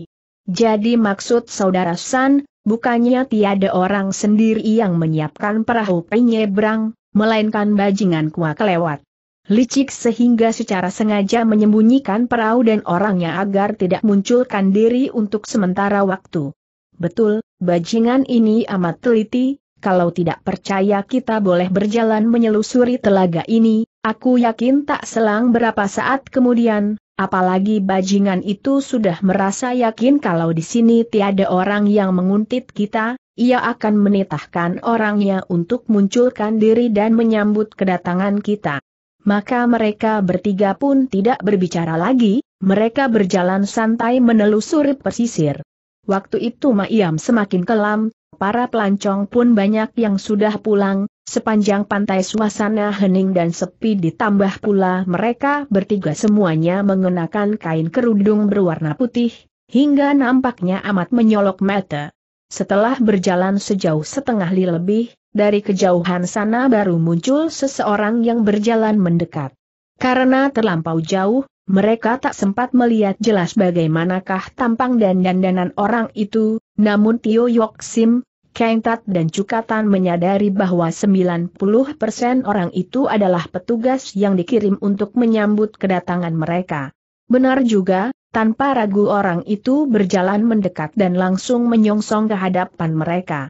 Jadi maksud saudara San, bukannya tiada orang sendiri yang menyiapkan perahu penyeberang, melainkan bajingan Kwa kelewat licik sehingga secara sengaja menyembunyikan perahu dan orangnya agar tidak munculkan diri untuk sementara waktu. Betul, bajingan ini amat teliti. Kalau tidak percaya kita boleh berjalan menyelusuri telaga ini, aku yakin tak selang berapa saat kemudian, apalagi bajingan itu sudah merasa yakin kalau di sini tiada orang yang menguntit kita, ia akan menitahkan orangnya untuk munculkan diri dan menyambut kedatangan kita. Maka mereka bertiga pun tidak berbicara lagi, mereka berjalan santai menelusuri pesisir. Waktu itu malam semakin kelam. Para pelancong pun banyak yang sudah pulang, sepanjang pantai suasana hening dan sepi ditambah pula mereka bertiga semuanya mengenakan kain kerudung berwarna putih, hingga nampaknya amat menyolok mata. Setelah berjalan sejauh setengah li lebih, dari kejauhan sana baru muncul seseorang yang berjalan mendekat. Karena terlampau jauh, mereka tak sempat melihat jelas bagaimanakah tampang dan dandanan orang itu, namun Tio Yoksim, Kang Tat dan Cukat Tan menyadari bahwa sembilan puluh persen orang itu adalah petugas yang dikirim untuk menyambut kedatangan mereka. Benar juga, tanpa ragu orang itu berjalan mendekat dan langsung menyongsong ke hadapan mereka.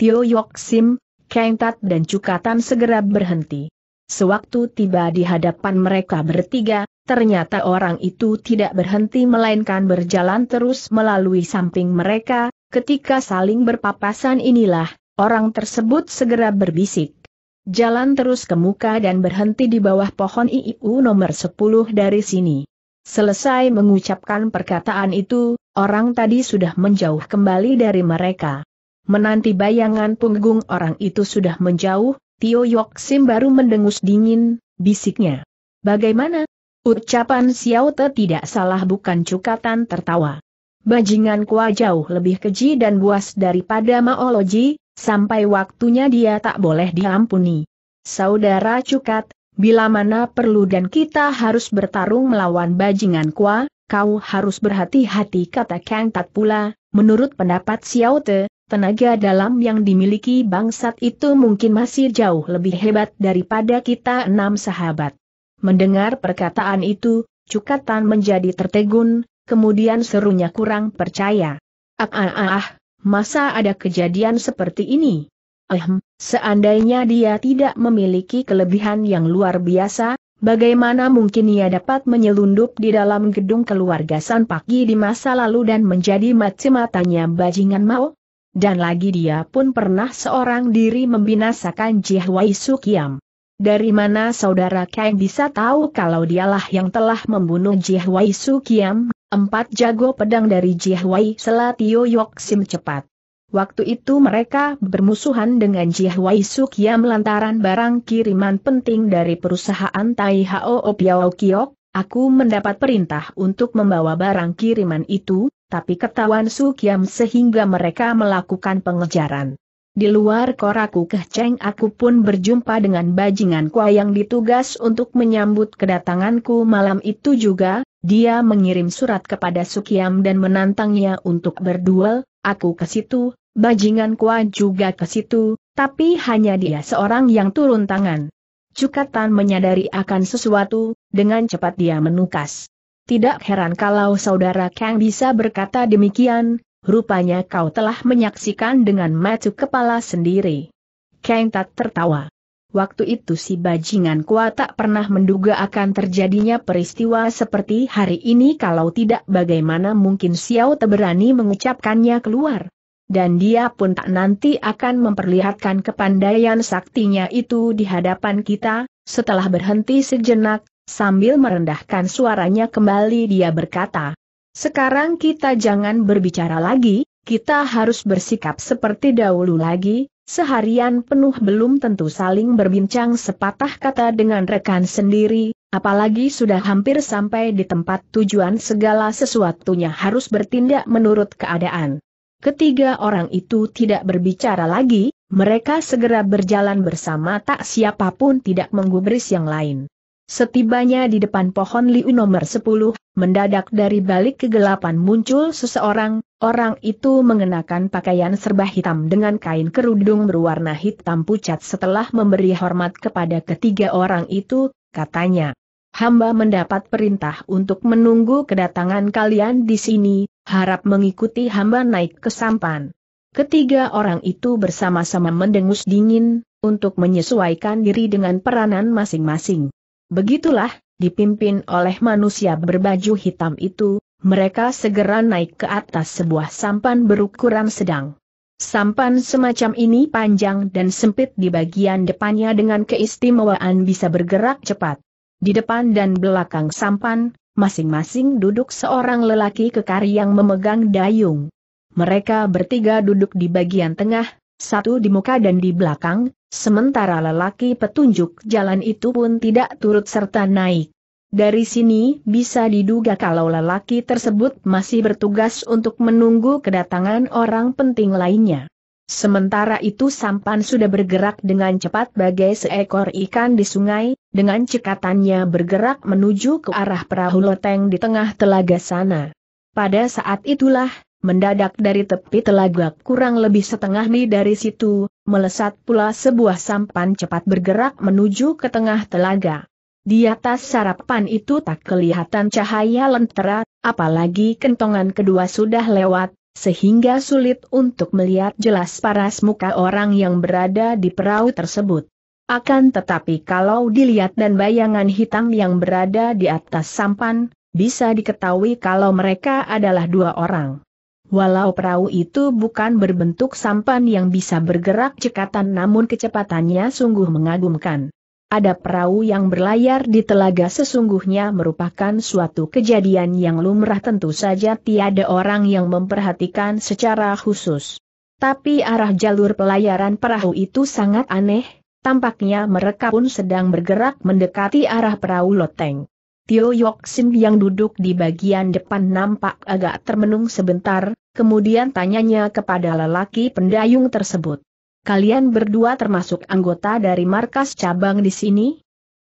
Tio Yoksim, Kang Tat dan Cukat Tan segera berhenti. Sewaktu tiba di hadapan mereka bertiga, ternyata orang itu tidak berhenti melainkan berjalan terus melalui samping mereka, ketika saling berpapasan inilah, orang tersebut segera berbisik. Jalan terus ke muka dan berhenti di bawah pohon I I U nomor sepuluh dari sini. Selesai mengucapkan perkataan itu, orang tadi sudah menjauh kembali dari mereka. Menanti bayangan punggung orang itu sudah menjauh, Tio Yoksim baru mendengus dingin, bisiknya. Bagaimana? Ucapan Xiao Te tidak salah bukan? Cukat Tan tertawa. Bajingan Kwa jauh lebih keji dan buas daripada Maoloji, sampai waktunya dia tak boleh diampuni. Saudara Cukat, bila mana perlu dan kita harus bertarung melawan bajingan Kwa, kau harus berhati-hati, kata Kang Tat pula, menurut pendapat Xiao Te. Tenaga dalam yang dimiliki bangsat itu mungkin masih jauh lebih hebat daripada kita enam sahabat. Mendengar perkataan itu, Cukat Tan menjadi tertegun, kemudian serunya kurang percaya. Ah, ah, ah, masa ada kejadian seperti ini? Ehm, seandainya dia tidak memiliki kelebihan yang luar biasa, bagaimana mungkin ia dapat menyelundup di dalam gedung keluarga San Pagi di masa lalu dan menjadi mata-matanya bajingan Mao? Dan lagi dia pun pernah seorang diri membinasakan Jiwai Sukiam. Dari mana saudara Kang bisa tahu kalau dialah yang telah membunuh Jiwai Sukiam? Empat jago pedang dari Jiwai Selatio Yoksim cepat. Waktu itu mereka bermusuhan dengan Jiwai Sukiam lantaran barang kiriman penting dari perusahaan Tai Hao Opyao Kiok. Aku mendapat perintah untuk membawa barang kiriman itu, tapi ketahuan Sukiam sehingga mereka melakukan pengejaran. Di luar Koraku Kecheng aku pun berjumpa dengan bajingan Kwa yang ditugas untuk menyambut kedatanganku malam itu juga, dia mengirim surat kepada Sukiam dan menantangnya untuk berduel, aku ke situ, bajingan Kwa juga ke situ, tapi hanya dia seorang yang turun tangan. Cukat Tan menyadari akan sesuatu, dengan cepat dia menukas. Tidak heran kalau saudara Kang bisa berkata demikian, rupanya kau telah menyaksikan dengan mata kepala sendiri. Kang Tat tertawa. Waktu itu si bajingan Kua tak pernah menduga akan terjadinya peristiwa seperti hari ini. Kalau tidak, bagaimana mungkin Xiao Te berani mengucapkannya keluar. Dan dia pun tak nanti akan memperlihatkan kepandaian saktinya itu di hadapan kita. Setelah berhenti sejenak, sambil merendahkan suaranya kembali dia berkata, "Sekarang kita jangan berbicara lagi, kita harus bersikap seperti dahulu lagi." Seharian penuh belum tentu saling berbincang sepatah kata dengan rekan sendiri, apalagi sudah hampir sampai di tempat tujuan segala sesuatunya harus bertindak menurut keadaan. Ketiga orang itu tidak berbicara lagi, mereka segera berjalan bersama tak siapapun tidak menggubris yang lain. Setibanya di depan pohon liu nomor sepuluh, mendadak dari balik kegelapan muncul seseorang. Orang itu mengenakan pakaian serba hitam dengan kain kerudung berwarna hitam pucat. Setelah memberi hormat kepada ketiga orang itu, katanya, "Hamba mendapat perintah untuk menunggu kedatangan kalian di sini, harap mengikuti hamba naik ke sampan." Ketiga orang itu bersama-sama mendengus dingin, untuk menyesuaikan diri dengan peranan masing-masing. Begitulah, dipimpin oleh manusia berbaju hitam itu, mereka segera naik ke atas sebuah sampan berukuran sedang. Sampan semacam ini panjang dan sempit di bagian depannya dengan keistimewaan bisa bergerak cepat. Di depan dan belakang sampan, masing-masing duduk seorang lelaki kekar yang memegang dayung. Mereka bertiga duduk di bagian tengah, satu di muka dan di belakang, sementara lelaki petunjuk jalan itu pun tidak turut serta naik. Dari sini bisa diduga kalau lelaki tersebut masih bertugas untuk menunggu kedatangan orang penting lainnya. Sementara itu sampan sudah bergerak dengan cepat bagai seekor ikan di sungai, dengan cekatannya bergerak menuju ke arah perahu loteng di tengah telaga sana. Pada saat itulah, mendadak dari tepi telaga kurang lebih setengah mil dari situ, melesat pula sebuah sampan cepat bergerak menuju ke tengah telaga. Di atas sarapan itu tak kelihatan cahaya lentera, apalagi kentongan kedua sudah lewat, sehingga sulit untuk melihat jelas paras muka orang yang berada di perahu tersebut. Akan tetapi kalau dilihat dan bayangan hitam yang berada di atas sampan, bisa diketahui kalau mereka adalah dua orang. Walau perahu itu bukan berbentuk sampan yang bisa bergerak cekatan, namun kecepatannya sungguh mengagumkan. Ada perahu yang berlayar di telaga sesungguhnya merupakan suatu kejadian yang lumrah, tentu saja tiada orang yang memperhatikan secara khusus. Tapi arah jalur pelayaran perahu itu sangat aneh, tampaknya mereka pun sedang bergerak mendekati arah perahu loteng. Tio Yoksim yang duduk di bagian depan nampak agak termenung sebentar, kemudian tanyanya kepada lelaki pendayung tersebut, "Kalian berdua termasuk anggota dari markas cabang di sini?"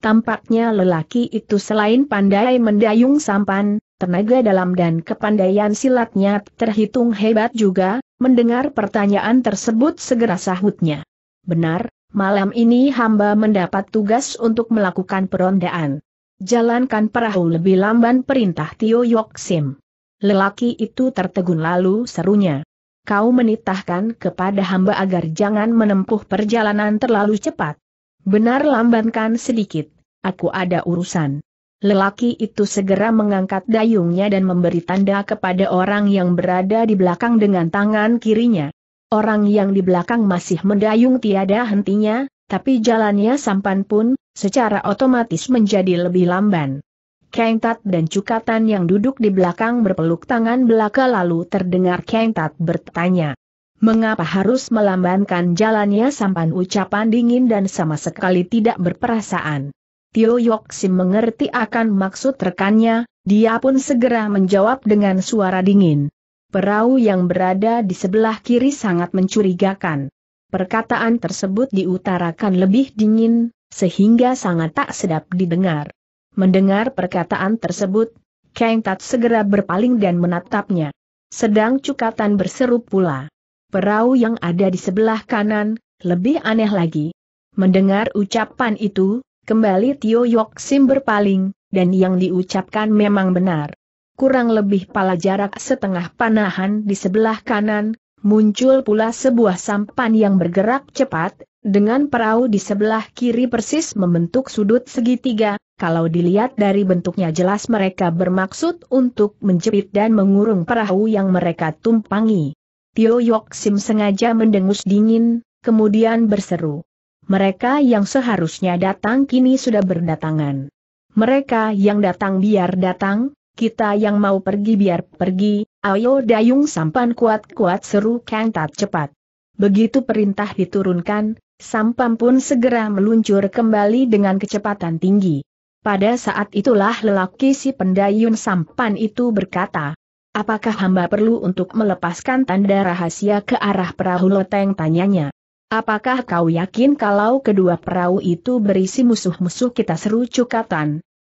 Tampaknya lelaki itu selain pandai mendayung sampan, tenaga dalam dan kepandaian silatnya terhitung hebat juga. Mendengar pertanyaan tersebut segera sahutnya, "Benar, malam ini hamba mendapat tugas untuk melakukan perondaan. Jalankan perahu lebih lamban," perintah Tio Yoksim. Lelaki itu tertegun lalu serunya, "Kau menitahkan kepada hamba agar jangan menempuh perjalanan terlalu cepat." "Benar, lambankan sedikit, aku ada urusan." Lelaki itu segera mengangkat dayungnya dan memberi tanda kepada orang yang berada di belakang dengan tangan kirinya. Orang yang di belakang masih mendayung tiada hentinya, tapi jalannya sampan pun secara otomatis menjadi lebih lamban. Kang Tat dan Cukat Tan yang duduk di belakang berpeluk tangan belaka, lalu terdengar Kang Tat bertanya, "Mengapa harus melambankan jalannya sampan?" Ucapan dingin dan sama sekali tidak berperasaan. Tio Yoksim mengerti akan maksud rekannya, dia pun segera menjawab dengan suara dingin, "Perahu yang berada di sebelah kiri sangat mencurigakan." Perkataan tersebut diutarakan lebih dingin, sehingga sangat tak sedap didengar. Mendengar perkataan tersebut, Kang Tat segera berpaling dan menatapnya. Sedang Cukat Tan berseru pula, "Perahu yang ada di sebelah kanan, lebih aneh lagi." Mendengar ucapan itu, kembali Tio Yoksim berpaling, dan yang diucapkan memang benar. Kurang lebih pala jarak setengah panahan di sebelah kanan, Muncul pula sebuah sampan yang bergerak cepat, dengan perahu di sebelah kiri persis membentuk sudut segitiga. Kalau dilihat dari bentuknya jelas mereka bermaksud untuk menjepit dan mengurung perahu yang mereka tumpangi. Tio Yoksim sengaja mendengus dingin, kemudian berseru. Mereka yang seharusnya datang kini sudah berdatangan. Mereka yang datang biar datang, kita yang mau pergi biar pergi. Ayo dayung sampan kuat-kuat, seru Kang Tat cepat. Begitu perintah diturunkan, sampan pun segera meluncur kembali dengan kecepatan tinggi. Pada saat itulah lelaki si pendayun sampan itu berkata, "Apakah hamba perlu untuk melepaskan tanda rahasia ke arah perahu loteng?" tanyanya. "Apakah kau yakin kalau kedua perahu itu berisi musuh-musuh kita?" seru Cukat Tan.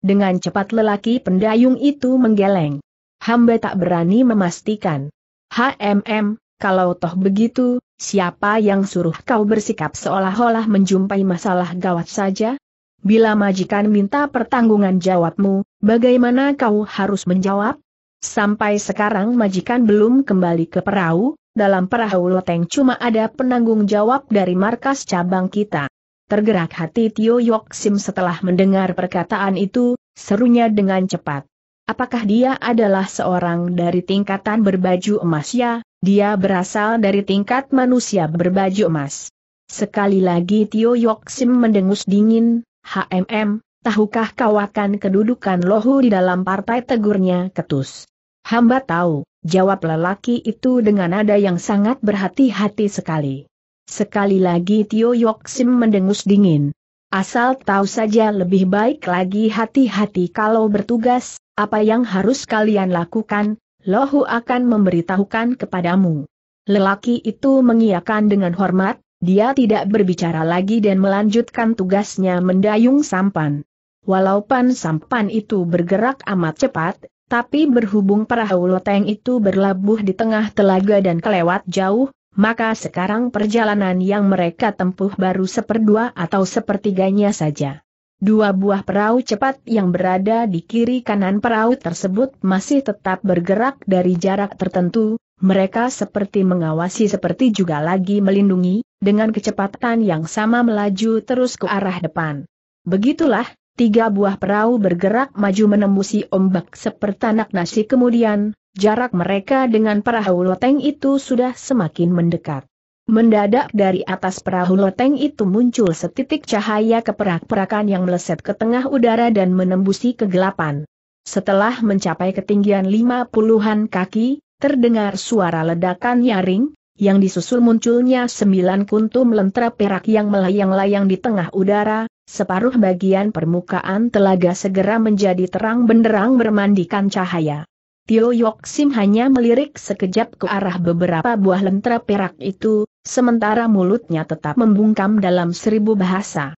Dengan cepat lelaki pendayung itu menggeleng. "Hamba tak berani memastikan." "Hmm, kalau toh begitu, siapa yang suruh kau bersikap seolah-olah menjumpai masalah gawat saja? Bila majikan minta pertanggungan jawabmu, bagaimana kau harus menjawab? Sampai sekarang majikan belum kembali ke perahu, dalam perahu loteng cuma ada penanggung jawab dari markas cabang kita." Tergerak hati Tio Yoksim setelah mendengar perkataan itu, serunya dengan cepat. "Apakah dia adalah seorang dari tingkatan berbaju emas ya? Dia berasal dari tingkat manusia berbaju emas." Sekali lagi Tio Yoksim mendengus dingin. "Hmm, tahukah kau akan kedudukan lohu di dalam partai?" tegurnya ketus. "Hamba tahu," jawab lelaki itu dengan nada yang sangat berhati-hati sekali. Sekali lagi Tio Yoksim mendengus dingin. "Asal tahu saja, lebih baik lagi hati-hati kalau bertugas. Apa yang harus kalian lakukan, lohu akan memberitahukan kepadamu." Lelaki itu mengiyakan dengan hormat, dia tidak berbicara lagi dan melanjutkan tugasnya mendayung sampan. Walaupun sampan itu bergerak amat cepat, tapi berhubung perahu loteng itu berlabuh di tengah telaga dan kelewat jauh, maka sekarang perjalanan yang mereka tempuh baru seperdua atau sepertiganya saja. Dua buah perahu cepat yang berada di kiri kanan perahu tersebut masih tetap bergerak dari jarak tertentu, mereka seperti mengawasi seperti juga lagi melindungi, dengan kecepatan yang sama melaju terus ke arah depan. Begitulah, tiga buah perahu bergerak maju menembusi ombak seperti anak nasi kemudian, jarak mereka dengan perahu loteng itu sudah semakin mendekat. Mendadak dari atas perahu loteng itu muncul setitik cahaya keperak-perakan yang meleset ke tengah udara dan menembusi kegelapan. Setelah mencapai ketinggian lima puluhan kaki, terdengar suara ledakan nyaring, yang disusul munculnya sembilan kuntum lentera perak yang melayang-layang di tengah udara, separuh bagian permukaan telaga segera menjadi terang benderang bermandikan cahaya. Tio Yoksim hanya melirik sekejap ke arah beberapa buah lentera perak itu, sementara mulutnya tetap membungkam dalam seribu bahasa.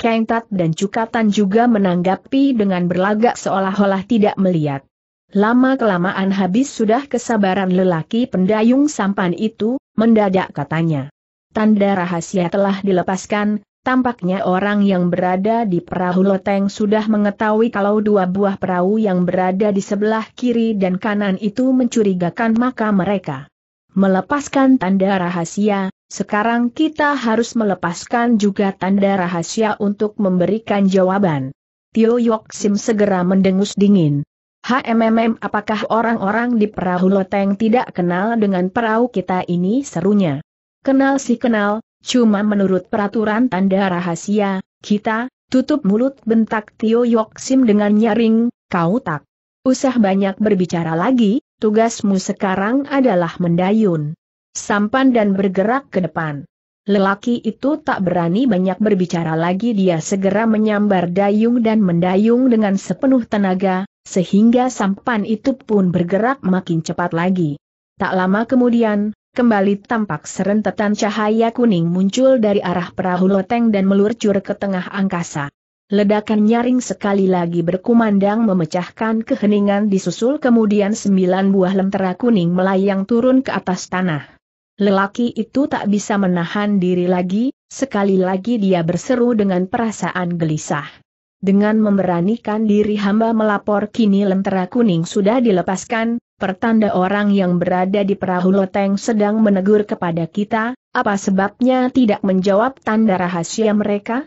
Kang Tat dan Cukat Tan juga menanggapi dengan berlagak seolah-olah tidak melihat. Lama-kelamaan habis sudah kesabaran lelaki pendayung sampan itu, mendadak katanya. "Tanda rahasia telah dilepaskan, tampaknya orang yang berada di perahu loteng sudah mengetahui kalau dua buah perahu yang berada di sebelah kiri dan kanan itu mencurigakan, maka mereka melepaskan tanda rahasia. Sekarang kita harus melepaskan juga tanda rahasia untuk memberikan jawaban." Tio Yoksim segera mendengus dingin. "Hmm, apakah orang-orang di perahu loteng tidak kenal dengan perahu kita ini?" serunya. "Kenal sih kenal, cuma menurut peraturan tanda rahasia, kita..." "Tutup mulut!" bentak Tio Yoksim dengan nyaring. "Kau tak usah banyak berbicara lagi, tugasmu sekarang adalah mendayun sampan dan bergerak ke depan." Lelaki itu tak berani banyak berbicara lagi, dia segera menyambar dayung dan mendayung dengan sepenuh tenaga, sehingga sampan itu pun bergerak makin cepat lagi. Tak lama kemudian, kembali tampak serentetan cahaya kuning muncul dari arah perahu loteng dan meluncur ke tengah angkasa. Ledakan nyaring sekali lagi berkumandang memecahkan keheningan, disusul kemudian sembilan buah lentera kuning melayang turun ke atas tanah. Lelaki itu tak bisa menahan diri lagi, sekali lagi dia berseru dengan perasaan gelisah. "Dengan memberanikan diri hamba melapor, kini lentera kuning sudah dilepaskan, pertanda orang yang berada di perahu loteng sedang menegur kepada kita, apa sebabnya tidak menjawab tanda rahasia mereka?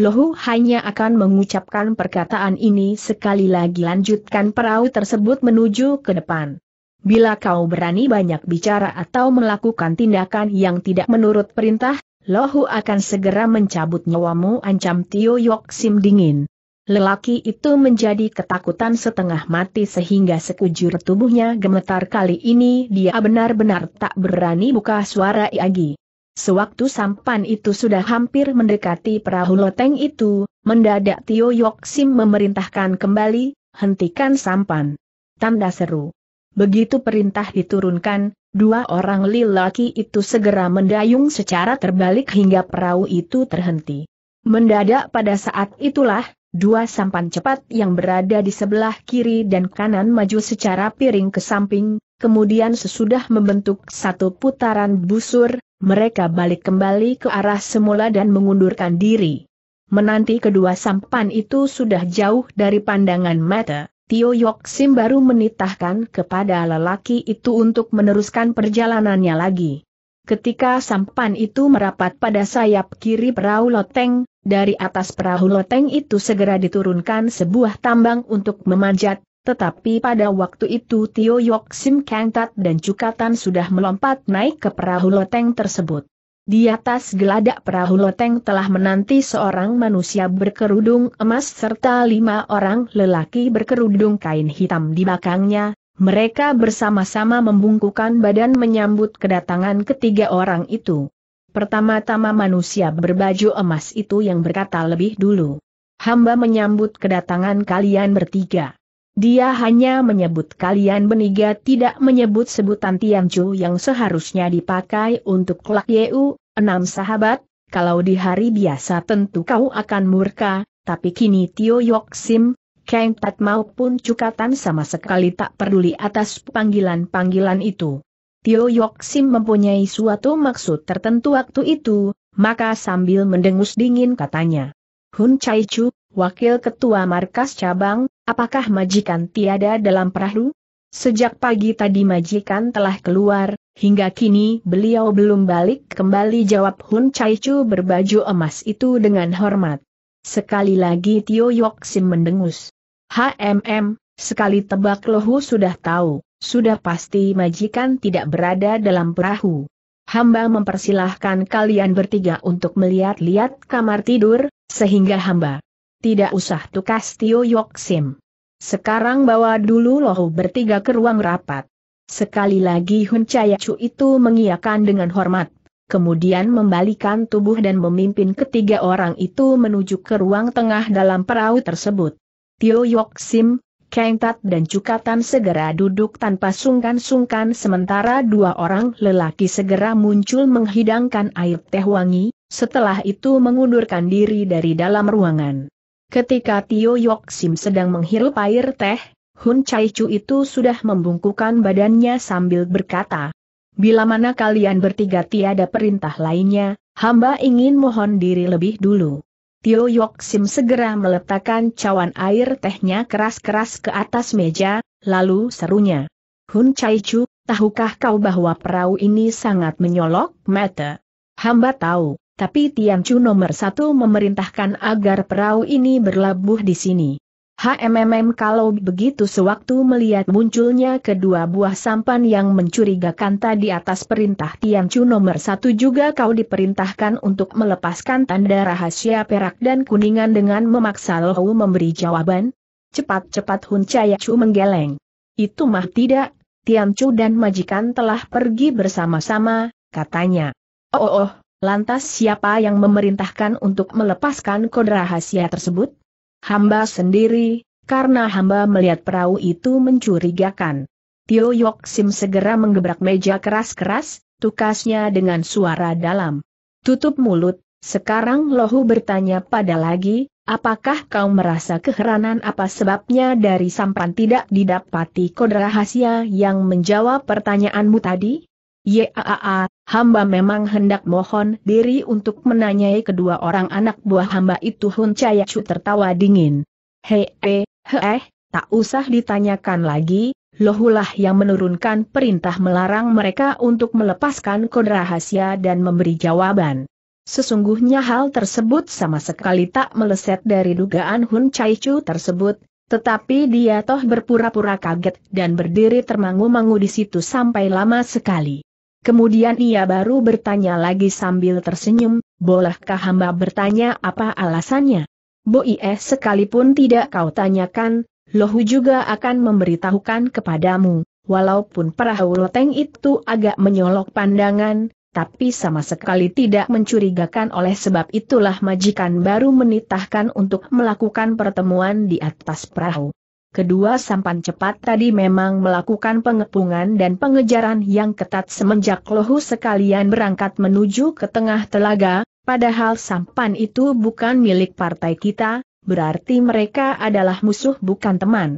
Lohu hanya akan mengucapkan perkataan ini sekali lagi, lanjutkan perahu tersebut menuju ke depan. Bila kau berani banyak bicara atau melakukan tindakan yang tidak menurut perintah, Lohu akan segera mencabut nyawamu, ancam Tio Yoksim dingin. Lelaki itu menjadi ketakutan setengah mati sehingga sekujur tubuhnya gemetar. Kali ini dia benar-benar tak berani buka suara lagi. Sewaktu sampan itu sudah hampir mendekati perahu loteng itu, mendadak Tio Yoksim memerintahkan kembali, hentikan sampan. Tanda seru. Begitu perintah diturunkan, dua orang lelaki itu segera mendayung secara terbalik hingga perahu itu terhenti. Mendadak pada saat itulah, dua sampan cepat yang berada di sebelah kiri dan kanan maju secara piring ke samping, kemudian sesudah membentuk satu putaran busur, mereka balik kembali ke arah semula dan mengundurkan diri. Menanti kedua sampan itu sudah jauh dari pandangan mata, Tio Yoksim baru menitahkan kepada lelaki itu untuk meneruskan perjalanannya lagi. Ketika sampan itu merapat pada sayap kiri perahu loteng, dari atas perahu loteng itu segera diturunkan sebuah tambang untuk memanjat, tetapi pada waktu itu Tio Yoksim, Kang Tat dan Cukat Tan sudah melompat naik ke perahu loteng tersebut. Di atas geladak perahu loteng telah menanti seorang manusia berkerudung emas serta lima orang lelaki berkerudung kain hitam di belakangnya. Mereka bersama-sama membungkukkan badan menyambut kedatangan ketiga orang itu. Pertama-tama manusia berbaju emas itu yang berkata lebih dulu. Hamba menyambut kedatangan kalian bertiga. Dia hanya menyebut kalian bertiga, tidak menyebut sebutan Tiancu yang seharusnya dipakai untuk Lak Yeu, enam sahabat. Kalau di hari biasa tentu kau akan murka, tapi kini Tio Yoksim, Kang Tat maupun Cukat Tan sama sekali tak peduli atas panggilan-panggilan itu. Tio Yoksim mempunyai suatu maksud tertentu waktu itu, maka sambil mendengus dingin katanya. Hun Caichu, Wakil Ketua Markas Cabang, apakah majikan tiada dalam perahu? Sejak pagi tadi majikan telah keluar, hingga kini beliau belum balik kembali, jawab Hun Caichu berbaju emas itu dengan hormat. Sekali lagi Tio Yoksim mendengus. Hmm, sekali tebak Lohu sudah tahu. Sudah pasti majikan tidak berada dalam perahu. Hamba mempersilahkan kalian bertiga untuk melihat-lihat kamar tidur, sehingga hamba tidak usah tukas Tio Yoksim. Sekarang bawa dulu Lohu bertiga ke ruang rapat. Sekali lagi Hun Caichu itu mengiyakan dengan hormat, kemudian membalikan tubuh dan memimpin ketiga orang itu menuju ke ruang tengah dalam perahu tersebut. Tio Yoksim, Kang Tat dan Cukat Tan segera duduk tanpa sungkan-sungkan, sementara dua orang lelaki segera muncul menghidangkan air teh wangi, setelah itu mengundurkan diri dari dalam ruangan. Ketika Tio Yoksim sedang menghirup air teh, Hun Caichu itu sudah membungkukkan badannya sambil berkata, bila mana kalian bertiga tiada perintah lainnya, hamba ingin mohon diri lebih dulu. Tio Yoksim segera meletakkan cawan air tehnya keras-keras ke atas meja, lalu serunya. Hun Caichu, tahukah kau bahwa perahu ini sangat menyolok mata? Hamba tahu, tapi Tiancu nomor satu memerintahkan agar perahu ini berlabuh di sini. Hmm, kalau begitu sewaktu melihat munculnya kedua buah sampan yang mencurigakan tadi atas perintah Tiancu nomor satu, juga kau diperintahkan untuk melepaskan tanda rahasia perak dan kuningan dengan memaksa Lohu memberi jawaban. Cepat-cepat Hun Caichu menggeleng. Itu mah tidak, Tiancu dan majikan telah pergi bersama-sama, katanya. Oh, oh, oh, lantas siapa yang memerintahkan untuk melepaskan kode rahasia tersebut? Hamba sendiri, karena hamba melihat perahu itu mencurigakan. Tio Yoksim segera menggebrak meja keras-keras, tukasnya dengan suara dalam. Tutup mulut, sekarang Lohu bertanya pada lagi, apakah kau merasa keheranan apa sebabnya dari sampan tidak didapati kode rahasia yang menjawab pertanyaanmu tadi? Yaa, hamba memang hendak mohon diri untuk menanyai kedua orang anak buah hamba itu. Hun Caichu tertawa dingin. Hei, heh, tak usah ditanyakan lagi, Lohulah yang menurunkan perintah melarang mereka untuk melepaskan kode rahasia dan memberi jawaban. Sesungguhnya hal tersebut sama sekali tak meleset dari dugaan Hun Caichu tersebut, tetapi dia toh berpura-pura kaget dan berdiri termangu-mangu di situ sampai lama sekali. Kemudian ia baru bertanya lagi sambil tersenyum, "Bolehkah hamba bertanya apa alasannya?" "Boie sekalipun tidak kau tanyakan, Lohu juga akan memberitahukan kepadamu." Walaupun perahu loteng itu agak menyolok pandangan, tapi sama sekali tidak mencurigakan, oleh sebab itulah majikan baru menitahkan untuk melakukan pertemuan di atas perahu. Kedua sampan cepat tadi memang melakukan pengepungan dan pengejaran yang ketat semenjak Lohu sekalian berangkat menuju ke tengah telaga, padahal sampan itu bukan milik partai kita, berarti mereka adalah musuh bukan teman.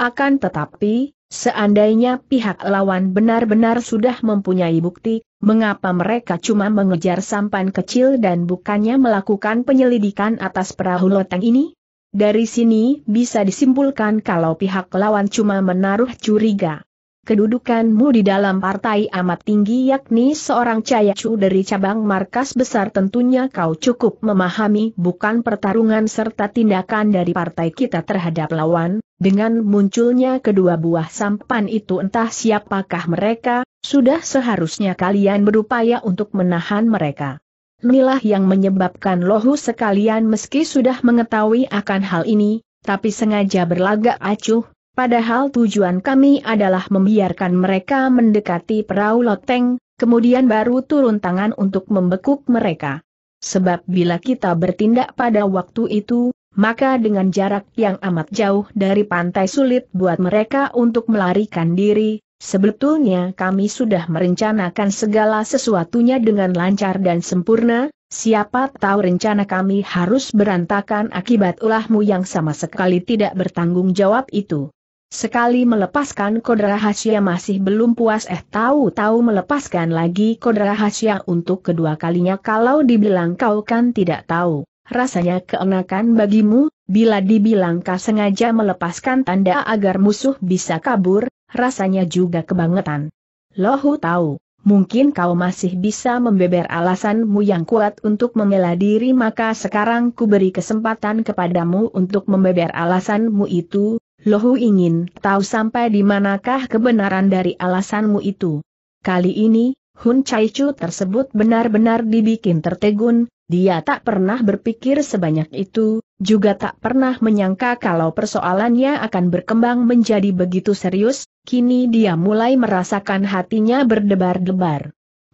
Akan tetapi, seandainya pihak lawan benar-benar sudah mempunyai bukti, mengapa mereka cuma mengejar sampan kecil dan bukannya melakukan penyelidikan atas perahu loteng ini? Dari sini bisa disimpulkan kalau pihak lawan cuma menaruh curiga. Kedudukanmu di dalam partai amat tinggi, yakni seorang Caicu dari cabang markas besar, tentunya kau cukup memahami bukan pertarungan serta tindakan dari partai kita terhadap lawan. Dengan munculnya kedua buah sampan itu, entah siapakah mereka, sudah seharusnya kalian berupaya untuk menahan mereka. Inilah yang menyebabkan Lohu sekalian meski sudah mengetahui akan hal ini, tapi sengaja berlagak acuh, padahal tujuan kami adalah membiarkan mereka mendekati perahu loteng, kemudian baru turun tangan untuk membekuk mereka. Sebab bila kita bertindak pada waktu itu, maka dengan jarak yang amat jauh dari pantai sulit buat mereka untuk melarikan diri. Sebetulnya kami sudah merencanakan segala sesuatunya dengan lancar dan sempurna, siapa tahu rencana kami harus berantakan akibat ulahmu yang sama sekali tidak bertanggung jawab itu. Sekali melepaskan kode rahasia masih belum puas, eh tahu-tahu melepaskan lagi kode rahasia untuk kedua kalinya. Kalau dibilang kau kan tidak tahu, rasanya keenakan bagimu, bila dibilang kau sengaja melepaskan tanda agar musuh bisa kabur, rasanya juga kebangetan. Lohu tahu, mungkin kau masih bisa membeber alasanmu yang kuat untuk membela diri, maka sekarang ku beri kesempatan kepadamu untuk membeber alasanmu itu. Lohu ingin tahu sampai di manakah kebenaran dari alasanmu itu. Kali ini, Hun Caichu tersebut benar-benar dibikin tertegun. Dia tak pernah berpikir sebanyak itu, juga tak pernah menyangka kalau persoalannya akan berkembang menjadi begitu serius. Kini dia mulai merasakan hatinya berdebar-debar.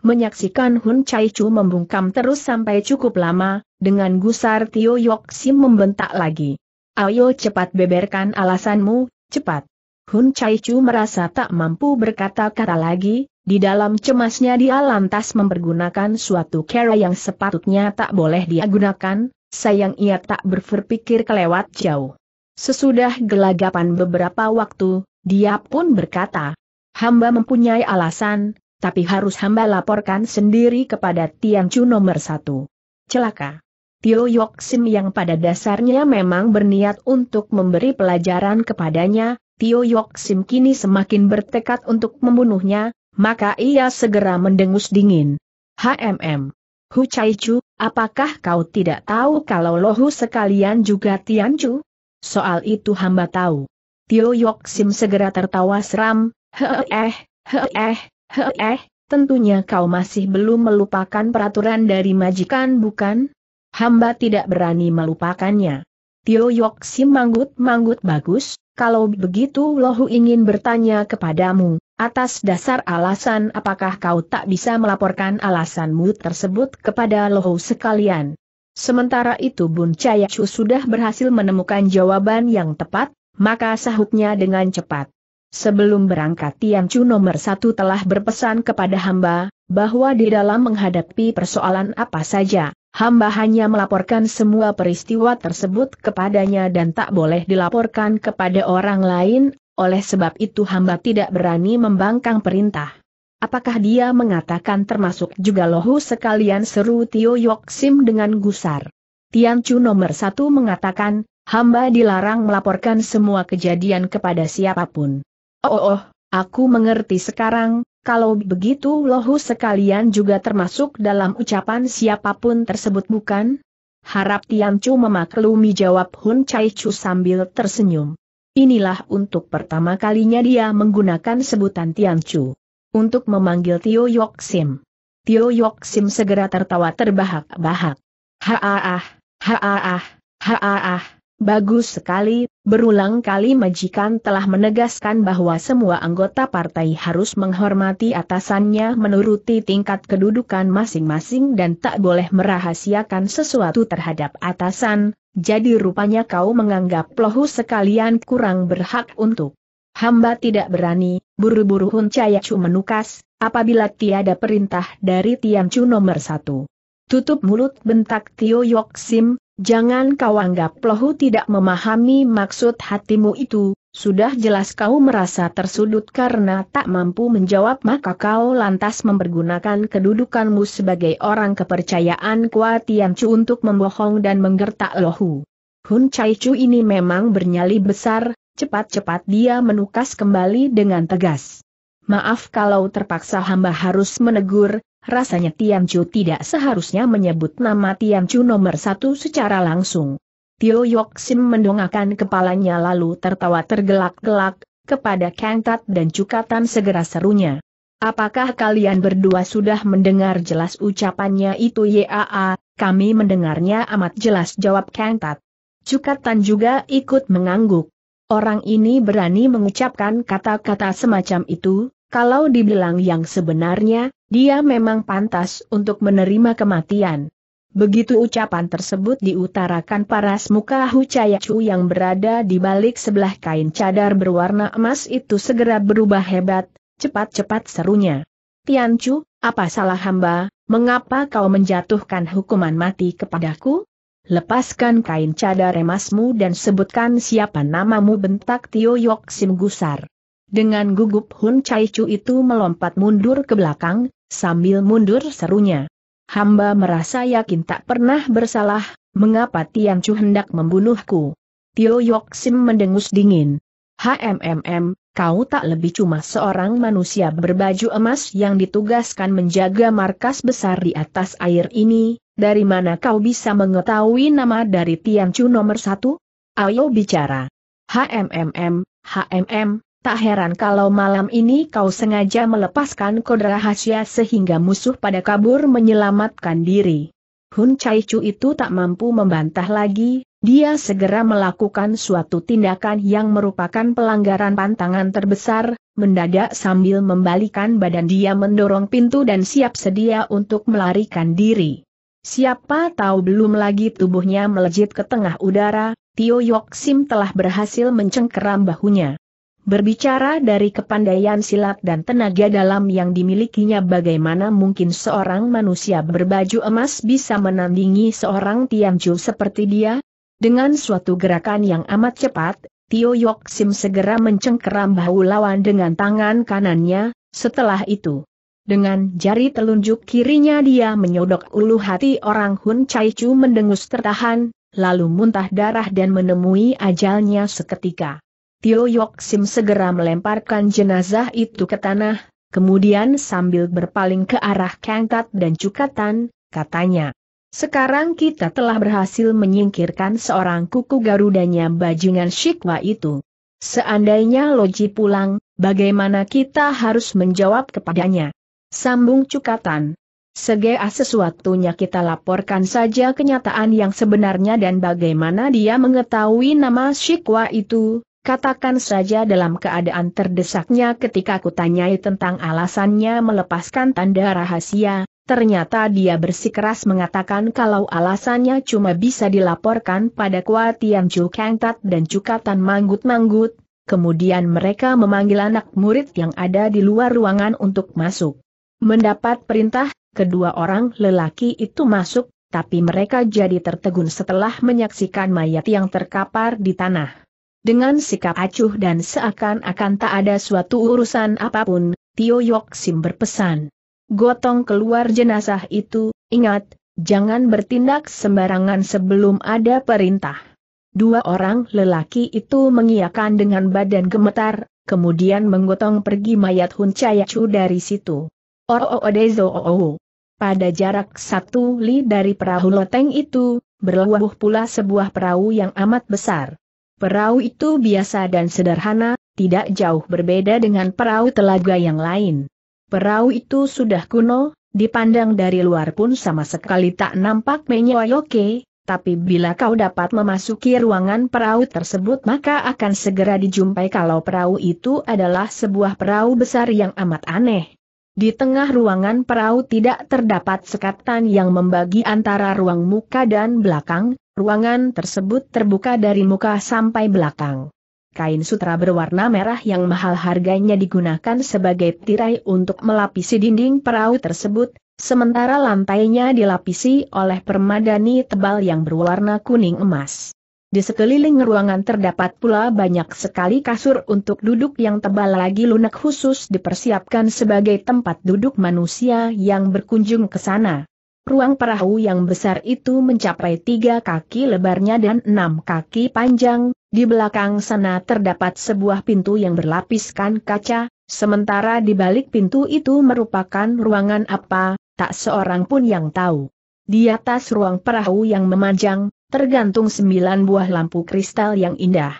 Menyaksikan Hun Caichu membungkam terus sampai cukup lama, dengan gusar Tio Yoksim membentak lagi, "Ayo cepat beberkan alasanmu, cepat." Hun Caichu merasa tak mampu berkata-kata lagi. Di dalam cemasnya dia lantas mempergunakan suatu cara yang sepatutnya tak boleh dia gunakan, sayang ia tak berpikir kelewat jauh. Sesudah gelagapan beberapa waktu, dia pun berkata, "Hamba mempunyai alasan, tapi harus hamba laporkan sendiri kepada Tiancu nomor satu." Celaka. Tio Yoksim yang pada dasarnya memang berniat untuk memberi pelajaran kepadanya, Tio Yoksim kini semakin bertekad untuk membunuhnya. Maka ia segera mendengus dingin, "Hmm, Hun Caichu, apakah kau tidak tahu kalau Lohu sekalian juga Tiancu?" "Soal itu hamba tahu." Tio Yoksim segera tertawa seram, "Heeh, heeh, heeh, tentunya kau masih belum melupakan peraturan dari majikan bukan?" "Hamba tidak berani melupakannya." Tio Yoksim manggut-manggut. "Bagus, kalau begitu Lohu ingin bertanya kepadamu, atas dasar alasan apakah kau tak bisa melaporkan alasanmu tersebut kepada Lohu sekalian?" Sementara itu Bun Caichu sudah berhasil menemukan jawaban yang tepat, maka sahutnya dengan cepat, "Sebelum berangkat Tiancu nomor satu telah berpesan kepada hamba, bahwa di dalam menghadapi persoalan apa saja, hamba hanya melaporkan semua peristiwa tersebut kepadanya dan tak boleh dilaporkan kepada orang lain. Oleh sebab itu hamba tidak berani membangkang perintah." "Apakah dia mengatakan termasuk juga Lohu sekalian?" seru Tio Yoksim dengan gusar. "Tiancu nomor satu mengatakan, hamba dilarang melaporkan semua kejadian kepada siapapun." Oh, oh, aku mengerti sekarang, kalau begitu lohu sekalian juga termasuk dalam ucapan siapapun tersebut bukan? Harap Tiancu memaklumi, jawab Hun Caichu sambil tersenyum. Inilah untuk pertama kalinya dia menggunakan sebutan Tiancu untuk memanggil Tio Yoksim. Tio Yoksim segera tertawa terbahak-bahak. Ha-ah, ha-ah, ha-ah, bagus sekali, berulang kali majikan telah menegaskan bahwa semua anggota partai harus menghormati atasannya menuruti tingkat kedudukan masing-masing dan tak boleh merahasiakan sesuatu terhadap atasan, jadi rupanya kau menganggap lohu sekalian kurang berhak untuk. Hamba tidak berani, buru-buru Hun Caichu menukas, apabila tiada perintah dari Tiancu nomor satu. Tutup mulut, bentak Tio Yoksim, jangan kau anggap lohu tidak memahami maksud hatimu itu, sudah jelas kau merasa tersudut karena tak mampu menjawab maka kau lantas mempergunakan kedudukanmu sebagai orang kepercayaan Kua Tiancu untuk membohong dan menggertak lohu. Hun Caichu ini memang bernyali besar, cepat-cepat dia menukas kembali dengan tegas. Maaf kalau terpaksa hamba harus menegur, rasanya Tiancu tidak seharusnya menyebut nama Tiancu nomor satu secara langsung. Tio Yoksim mendongakkan kepalanya lalu tertawa tergelak-gelak, kepada Kang Tat dan Cukat Tan segera serunya. Apakah kalian berdua sudah mendengar jelas ucapannya itu? Yaa, kami mendengarnya amat jelas, jawab Kang Tat. Cukat Tan juga ikut mengangguk. Orang ini berani mengucapkan kata-kata semacam itu. Kalau dibilang yang sebenarnya, dia memang pantas untuk menerima kematian. Begitu ucapan tersebut diutarakan, paras muka Hun Caichu yang berada di balik sebelah kain cadar berwarna emas itu segera berubah hebat, cepat-cepat serunya. Tiancu, apa salah hamba, mengapa kau menjatuhkan hukuman mati kepadaku? Lepaskan kain cadar emasmu dan sebutkan siapa namamu, bentak Tio Yoksim gusar. Dengan gugup Hun Caichu itu melompat mundur ke belakang, sambil mundur serunya. Hamba merasa yakin tak pernah bersalah, mengapa Tiancu hendak membunuhku? Tio Yoksim mendengus dingin. HMM, kau tak lebih cuma seorang manusia berbaju emas yang ditugaskan menjaga markas besar di atas air ini, dari mana kau bisa mengetahui nama dari Tiancu nomor satu? Ayo bicara. HMM, HMM. Tak heran kalau malam ini kau sengaja melepaskan kode rahasia sehingga musuh pada kabur menyelamatkan diri. Hun Caichu itu tak mampu membantah lagi, dia segera melakukan suatu tindakan yang merupakan pelanggaran pantangan terbesar, mendadak sambil membalikan badan dia mendorong pintu dan siap sedia untuk melarikan diri. Siapa tahu belum lagi tubuhnya melejit ke tengah udara, Tio Yoksim telah berhasil mencengkeram bahunya. Berbicara dari kepandaian silat dan tenaga dalam yang dimilikinya, bagaimana mungkin seorang manusia berbaju emas bisa menandingi seorang Tiancu seperti dia? Dengan suatu gerakan yang amat cepat, Tio Yoksim segera mencengkeram bahu lawan dengan tangan kanannya, setelah itu, dengan jari telunjuk kirinya dia menyodok ulu hati orang. Hun Caichu mendengus tertahan, lalu muntah darah dan menemui ajalnya seketika. Tio Yoksim segera melemparkan jenazah itu ke tanah, kemudian sambil berpaling ke arah Kang Tat dan Cukat Tan, katanya, sekarang kita telah berhasil menyingkirkan seorang kuku garudanya bajingan Shikwa itu. Seandainya Loji pulang, bagaimana kita harus menjawab kepadanya? Sambung Cukat Tan. Segera sesuatunya kita laporkan saja kenyataan yang sebenarnya dan bagaimana dia mengetahui nama Shikwa itu. Katakan saja dalam keadaan terdesaknya ketika kutanyai tentang alasannya melepaskan tanda rahasia, ternyata dia bersikeras mengatakan kalau alasannya cuma bisa dilaporkan pada Kua Tiancu. Kang Tat dan Cukat Tan manggut-manggut, kemudian mereka memanggil anak murid yang ada di luar ruangan untuk masuk. Mendapat perintah, kedua orang lelaki itu masuk, tapi mereka jadi tertegun setelah menyaksikan mayat yang terkapar di tanah. Dengan sikap acuh dan seakan-akan tak ada suatu urusan apapun, Tio Yoksim berpesan. Gotong keluar jenazah itu, ingat, jangan bertindak sembarangan sebelum ada perintah. Dua orang lelaki itu mengiyakan dengan badan gemetar, kemudian menggotong pergi mayat Hun Caichu dari situ. Oroodezo. Pada jarak satu li dari perahu loteng itu, berlabuh pula sebuah perahu yang amat besar. Perahu itu biasa dan sederhana, tidak jauh berbeda dengan perahu telaga yang lain. Perahu itu sudah kuno, dipandang dari luar pun sama sekali tak nampak menyoyoke, tapi bila kau dapat memasuki ruangan perahu tersebut maka akan segera dijumpai kalau perahu itu adalah sebuah perahu besar yang amat aneh. Di tengah ruangan perahu tidak terdapat sekatan yang membagi antara ruang muka dan belakang, ruangan tersebut terbuka dari muka sampai belakang. Kain sutra berwarna merah yang mahal harganya digunakan sebagai tirai untuk melapisi dinding perahu tersebut, sementara lantainya dilapisi oleh permadani tebal yang berwarna kuning emas. Di sekeliling ruangan terdapat pula banyak sekali kasur untuk duduk yang tebal lagi lunak khusus dipersiapkan sebagai tempat duduk manusia yang berkunjung ke sana. Ruang perahu yang besar itu mencapai tiga kaki lebarnya dan enam kaki panjang, di belakang sana terdapat sebuah pintu yang berlapiskan kaca, sementara di balik pintu itu merupakan ruangan apa, tak seorang pun yang tahu. Di atas ruang perahu yang memanjang, tergantung sembilan buah lampu kristal yang indah.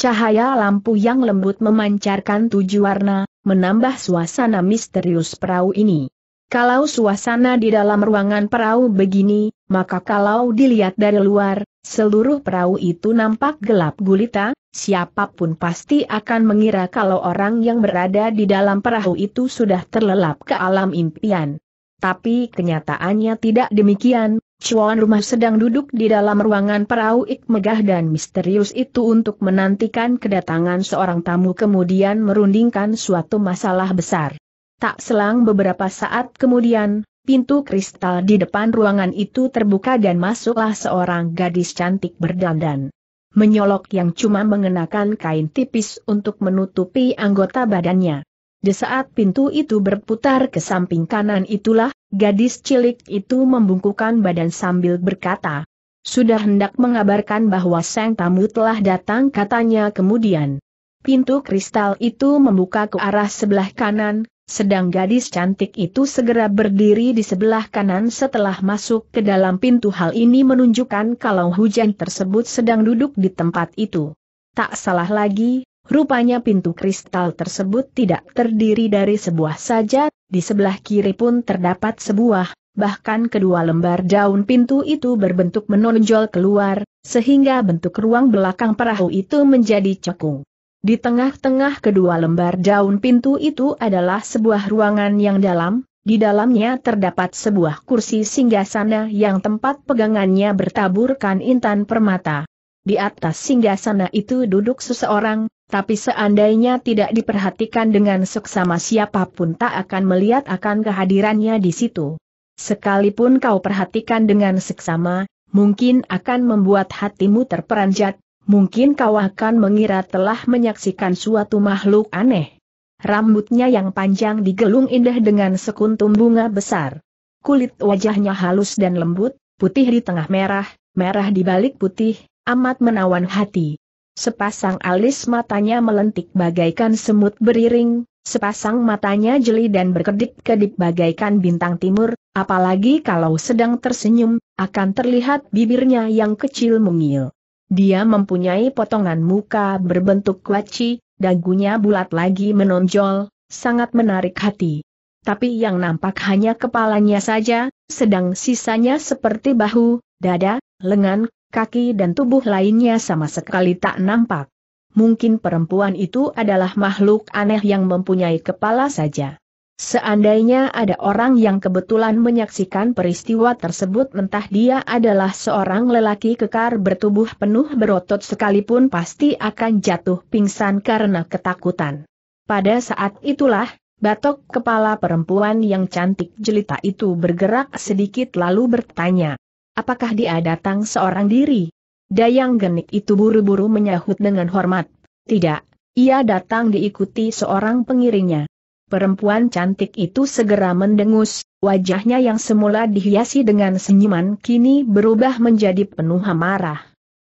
Cahaya lampu yang lembut memancarkan tujuh warna, menambah suasana misterius perahu ini. Kalau suasana di dalam ruangan perahu begini, maka kalau dilihat dari luar, seluruh perahu itu nampak gelap gulita, siapapun pasti akan mengira kalau orang yang berada di dalam perahu itu sudah terlelap ke alam impian. Tapi kenyataannya tidak demikian, tuan rumah sedang duduk di dalam ruangan perahu ik megah dan misterius itu untuk menantikan kedatangan seorang tamu kemudian merundingkan suatu masalah besar. Tak selang beberapa saat kemudian, pintu kristal di depan ruangan itu terbuka dan masuklah seorang gadis cantik berdandan menyolok yang cuma mengenakan kain tipis untuk menutupi anggota badannya. Di saat pintu itu berputar ke samping kanan itulah, gadis cilik itu membungkukkan badan sambil berkata, "Sudah hendak mengabarkan bahwa sang tamu telah datang," katanya kemudian. Pintu kristal itu membuka ke arah sebelah kanan. Sedang gadis cantik itu segera berdiri di sebelah kanan setelah masuk ke dalam pintu. Hal ini menunjukkan kalau hujan tersebut sedang duduk di tempat itu. Tak salah lagi, rupanya pintu kristal tersebut tidak terdiri dari sebuah saja, di sebelah kiri pun terdapat sebuah, bahkan kedua lembar daun pintu itu berbentuk menonjol keluar, sehingga bentuk ruang belakang perahu itu menjadi cekung. Di tengah-tengah kedua lembar daun pintu itu adalah sebuah ruangan yang dalam, di dalamnya terdapat sebuah kursi singgasana yang tempat pegangannya bertaburkan intan permata. Di atas singgasana itu duduk seseorang, tapi seandainya tidak diperhatikan dengan seksama siapapun tak akan melihat akan kehadirannya di situ. Sekalipun kau perhatikan dengan seksama, mungkin akan membuat hatimu terperanjat. Mungkin kau akan mengira telah menyaksikan suatu makhluk aneh. Rambutnya yang panjang digelung indah dengan sekuntum bunga besar. Kulit wajahnya halus dan lembut, putih di tengah merah, merah di balik putih, amat menawan hati. Sepasang alis matanya melentik bagaikan semut beriring, sepasang matanya jeli dan berkedip-kedip bagaikan bintang timur, apalagi kalau sedang tersenyum, akan terlihat bibirnya yang kecil mungil. Dia mempunyai potongan muka berbentuk kuaci, dagunya bulat lagi menonjol, sangat menarik hati. Tapi yang nampak hanya kepalanya saja, sedang sisanya seperti bahu, dada, lengan, kaki dan tubuh lainnya sama sekali tak nampak. Mungkin perempuan itu adalah makhluk aneh yang mempunyai kepala saja. Seandainya ada orang yang kebetulan menyaksikan peristiwa tersebut, entah dia adalah seorang lelaki kekar bertubuh penuh berotot sekalipun pasti akan jatuh pingsan karena ketakutan. Pada saat itulah, batok kepala perempuan yang cantik jelita itu bergerak sedikit lalu bertanya, "Apakah dia datang seorang diri?" Dayang Genik itu buru-buru menyahut dengan hormat, "Tidak, ia datang diikuti seorang pengiringnya." Perempuan cantik itu segera mendengus, wajahnya yang semula dihiasi dengan senyuman kini berubah menjadi penuh amarah.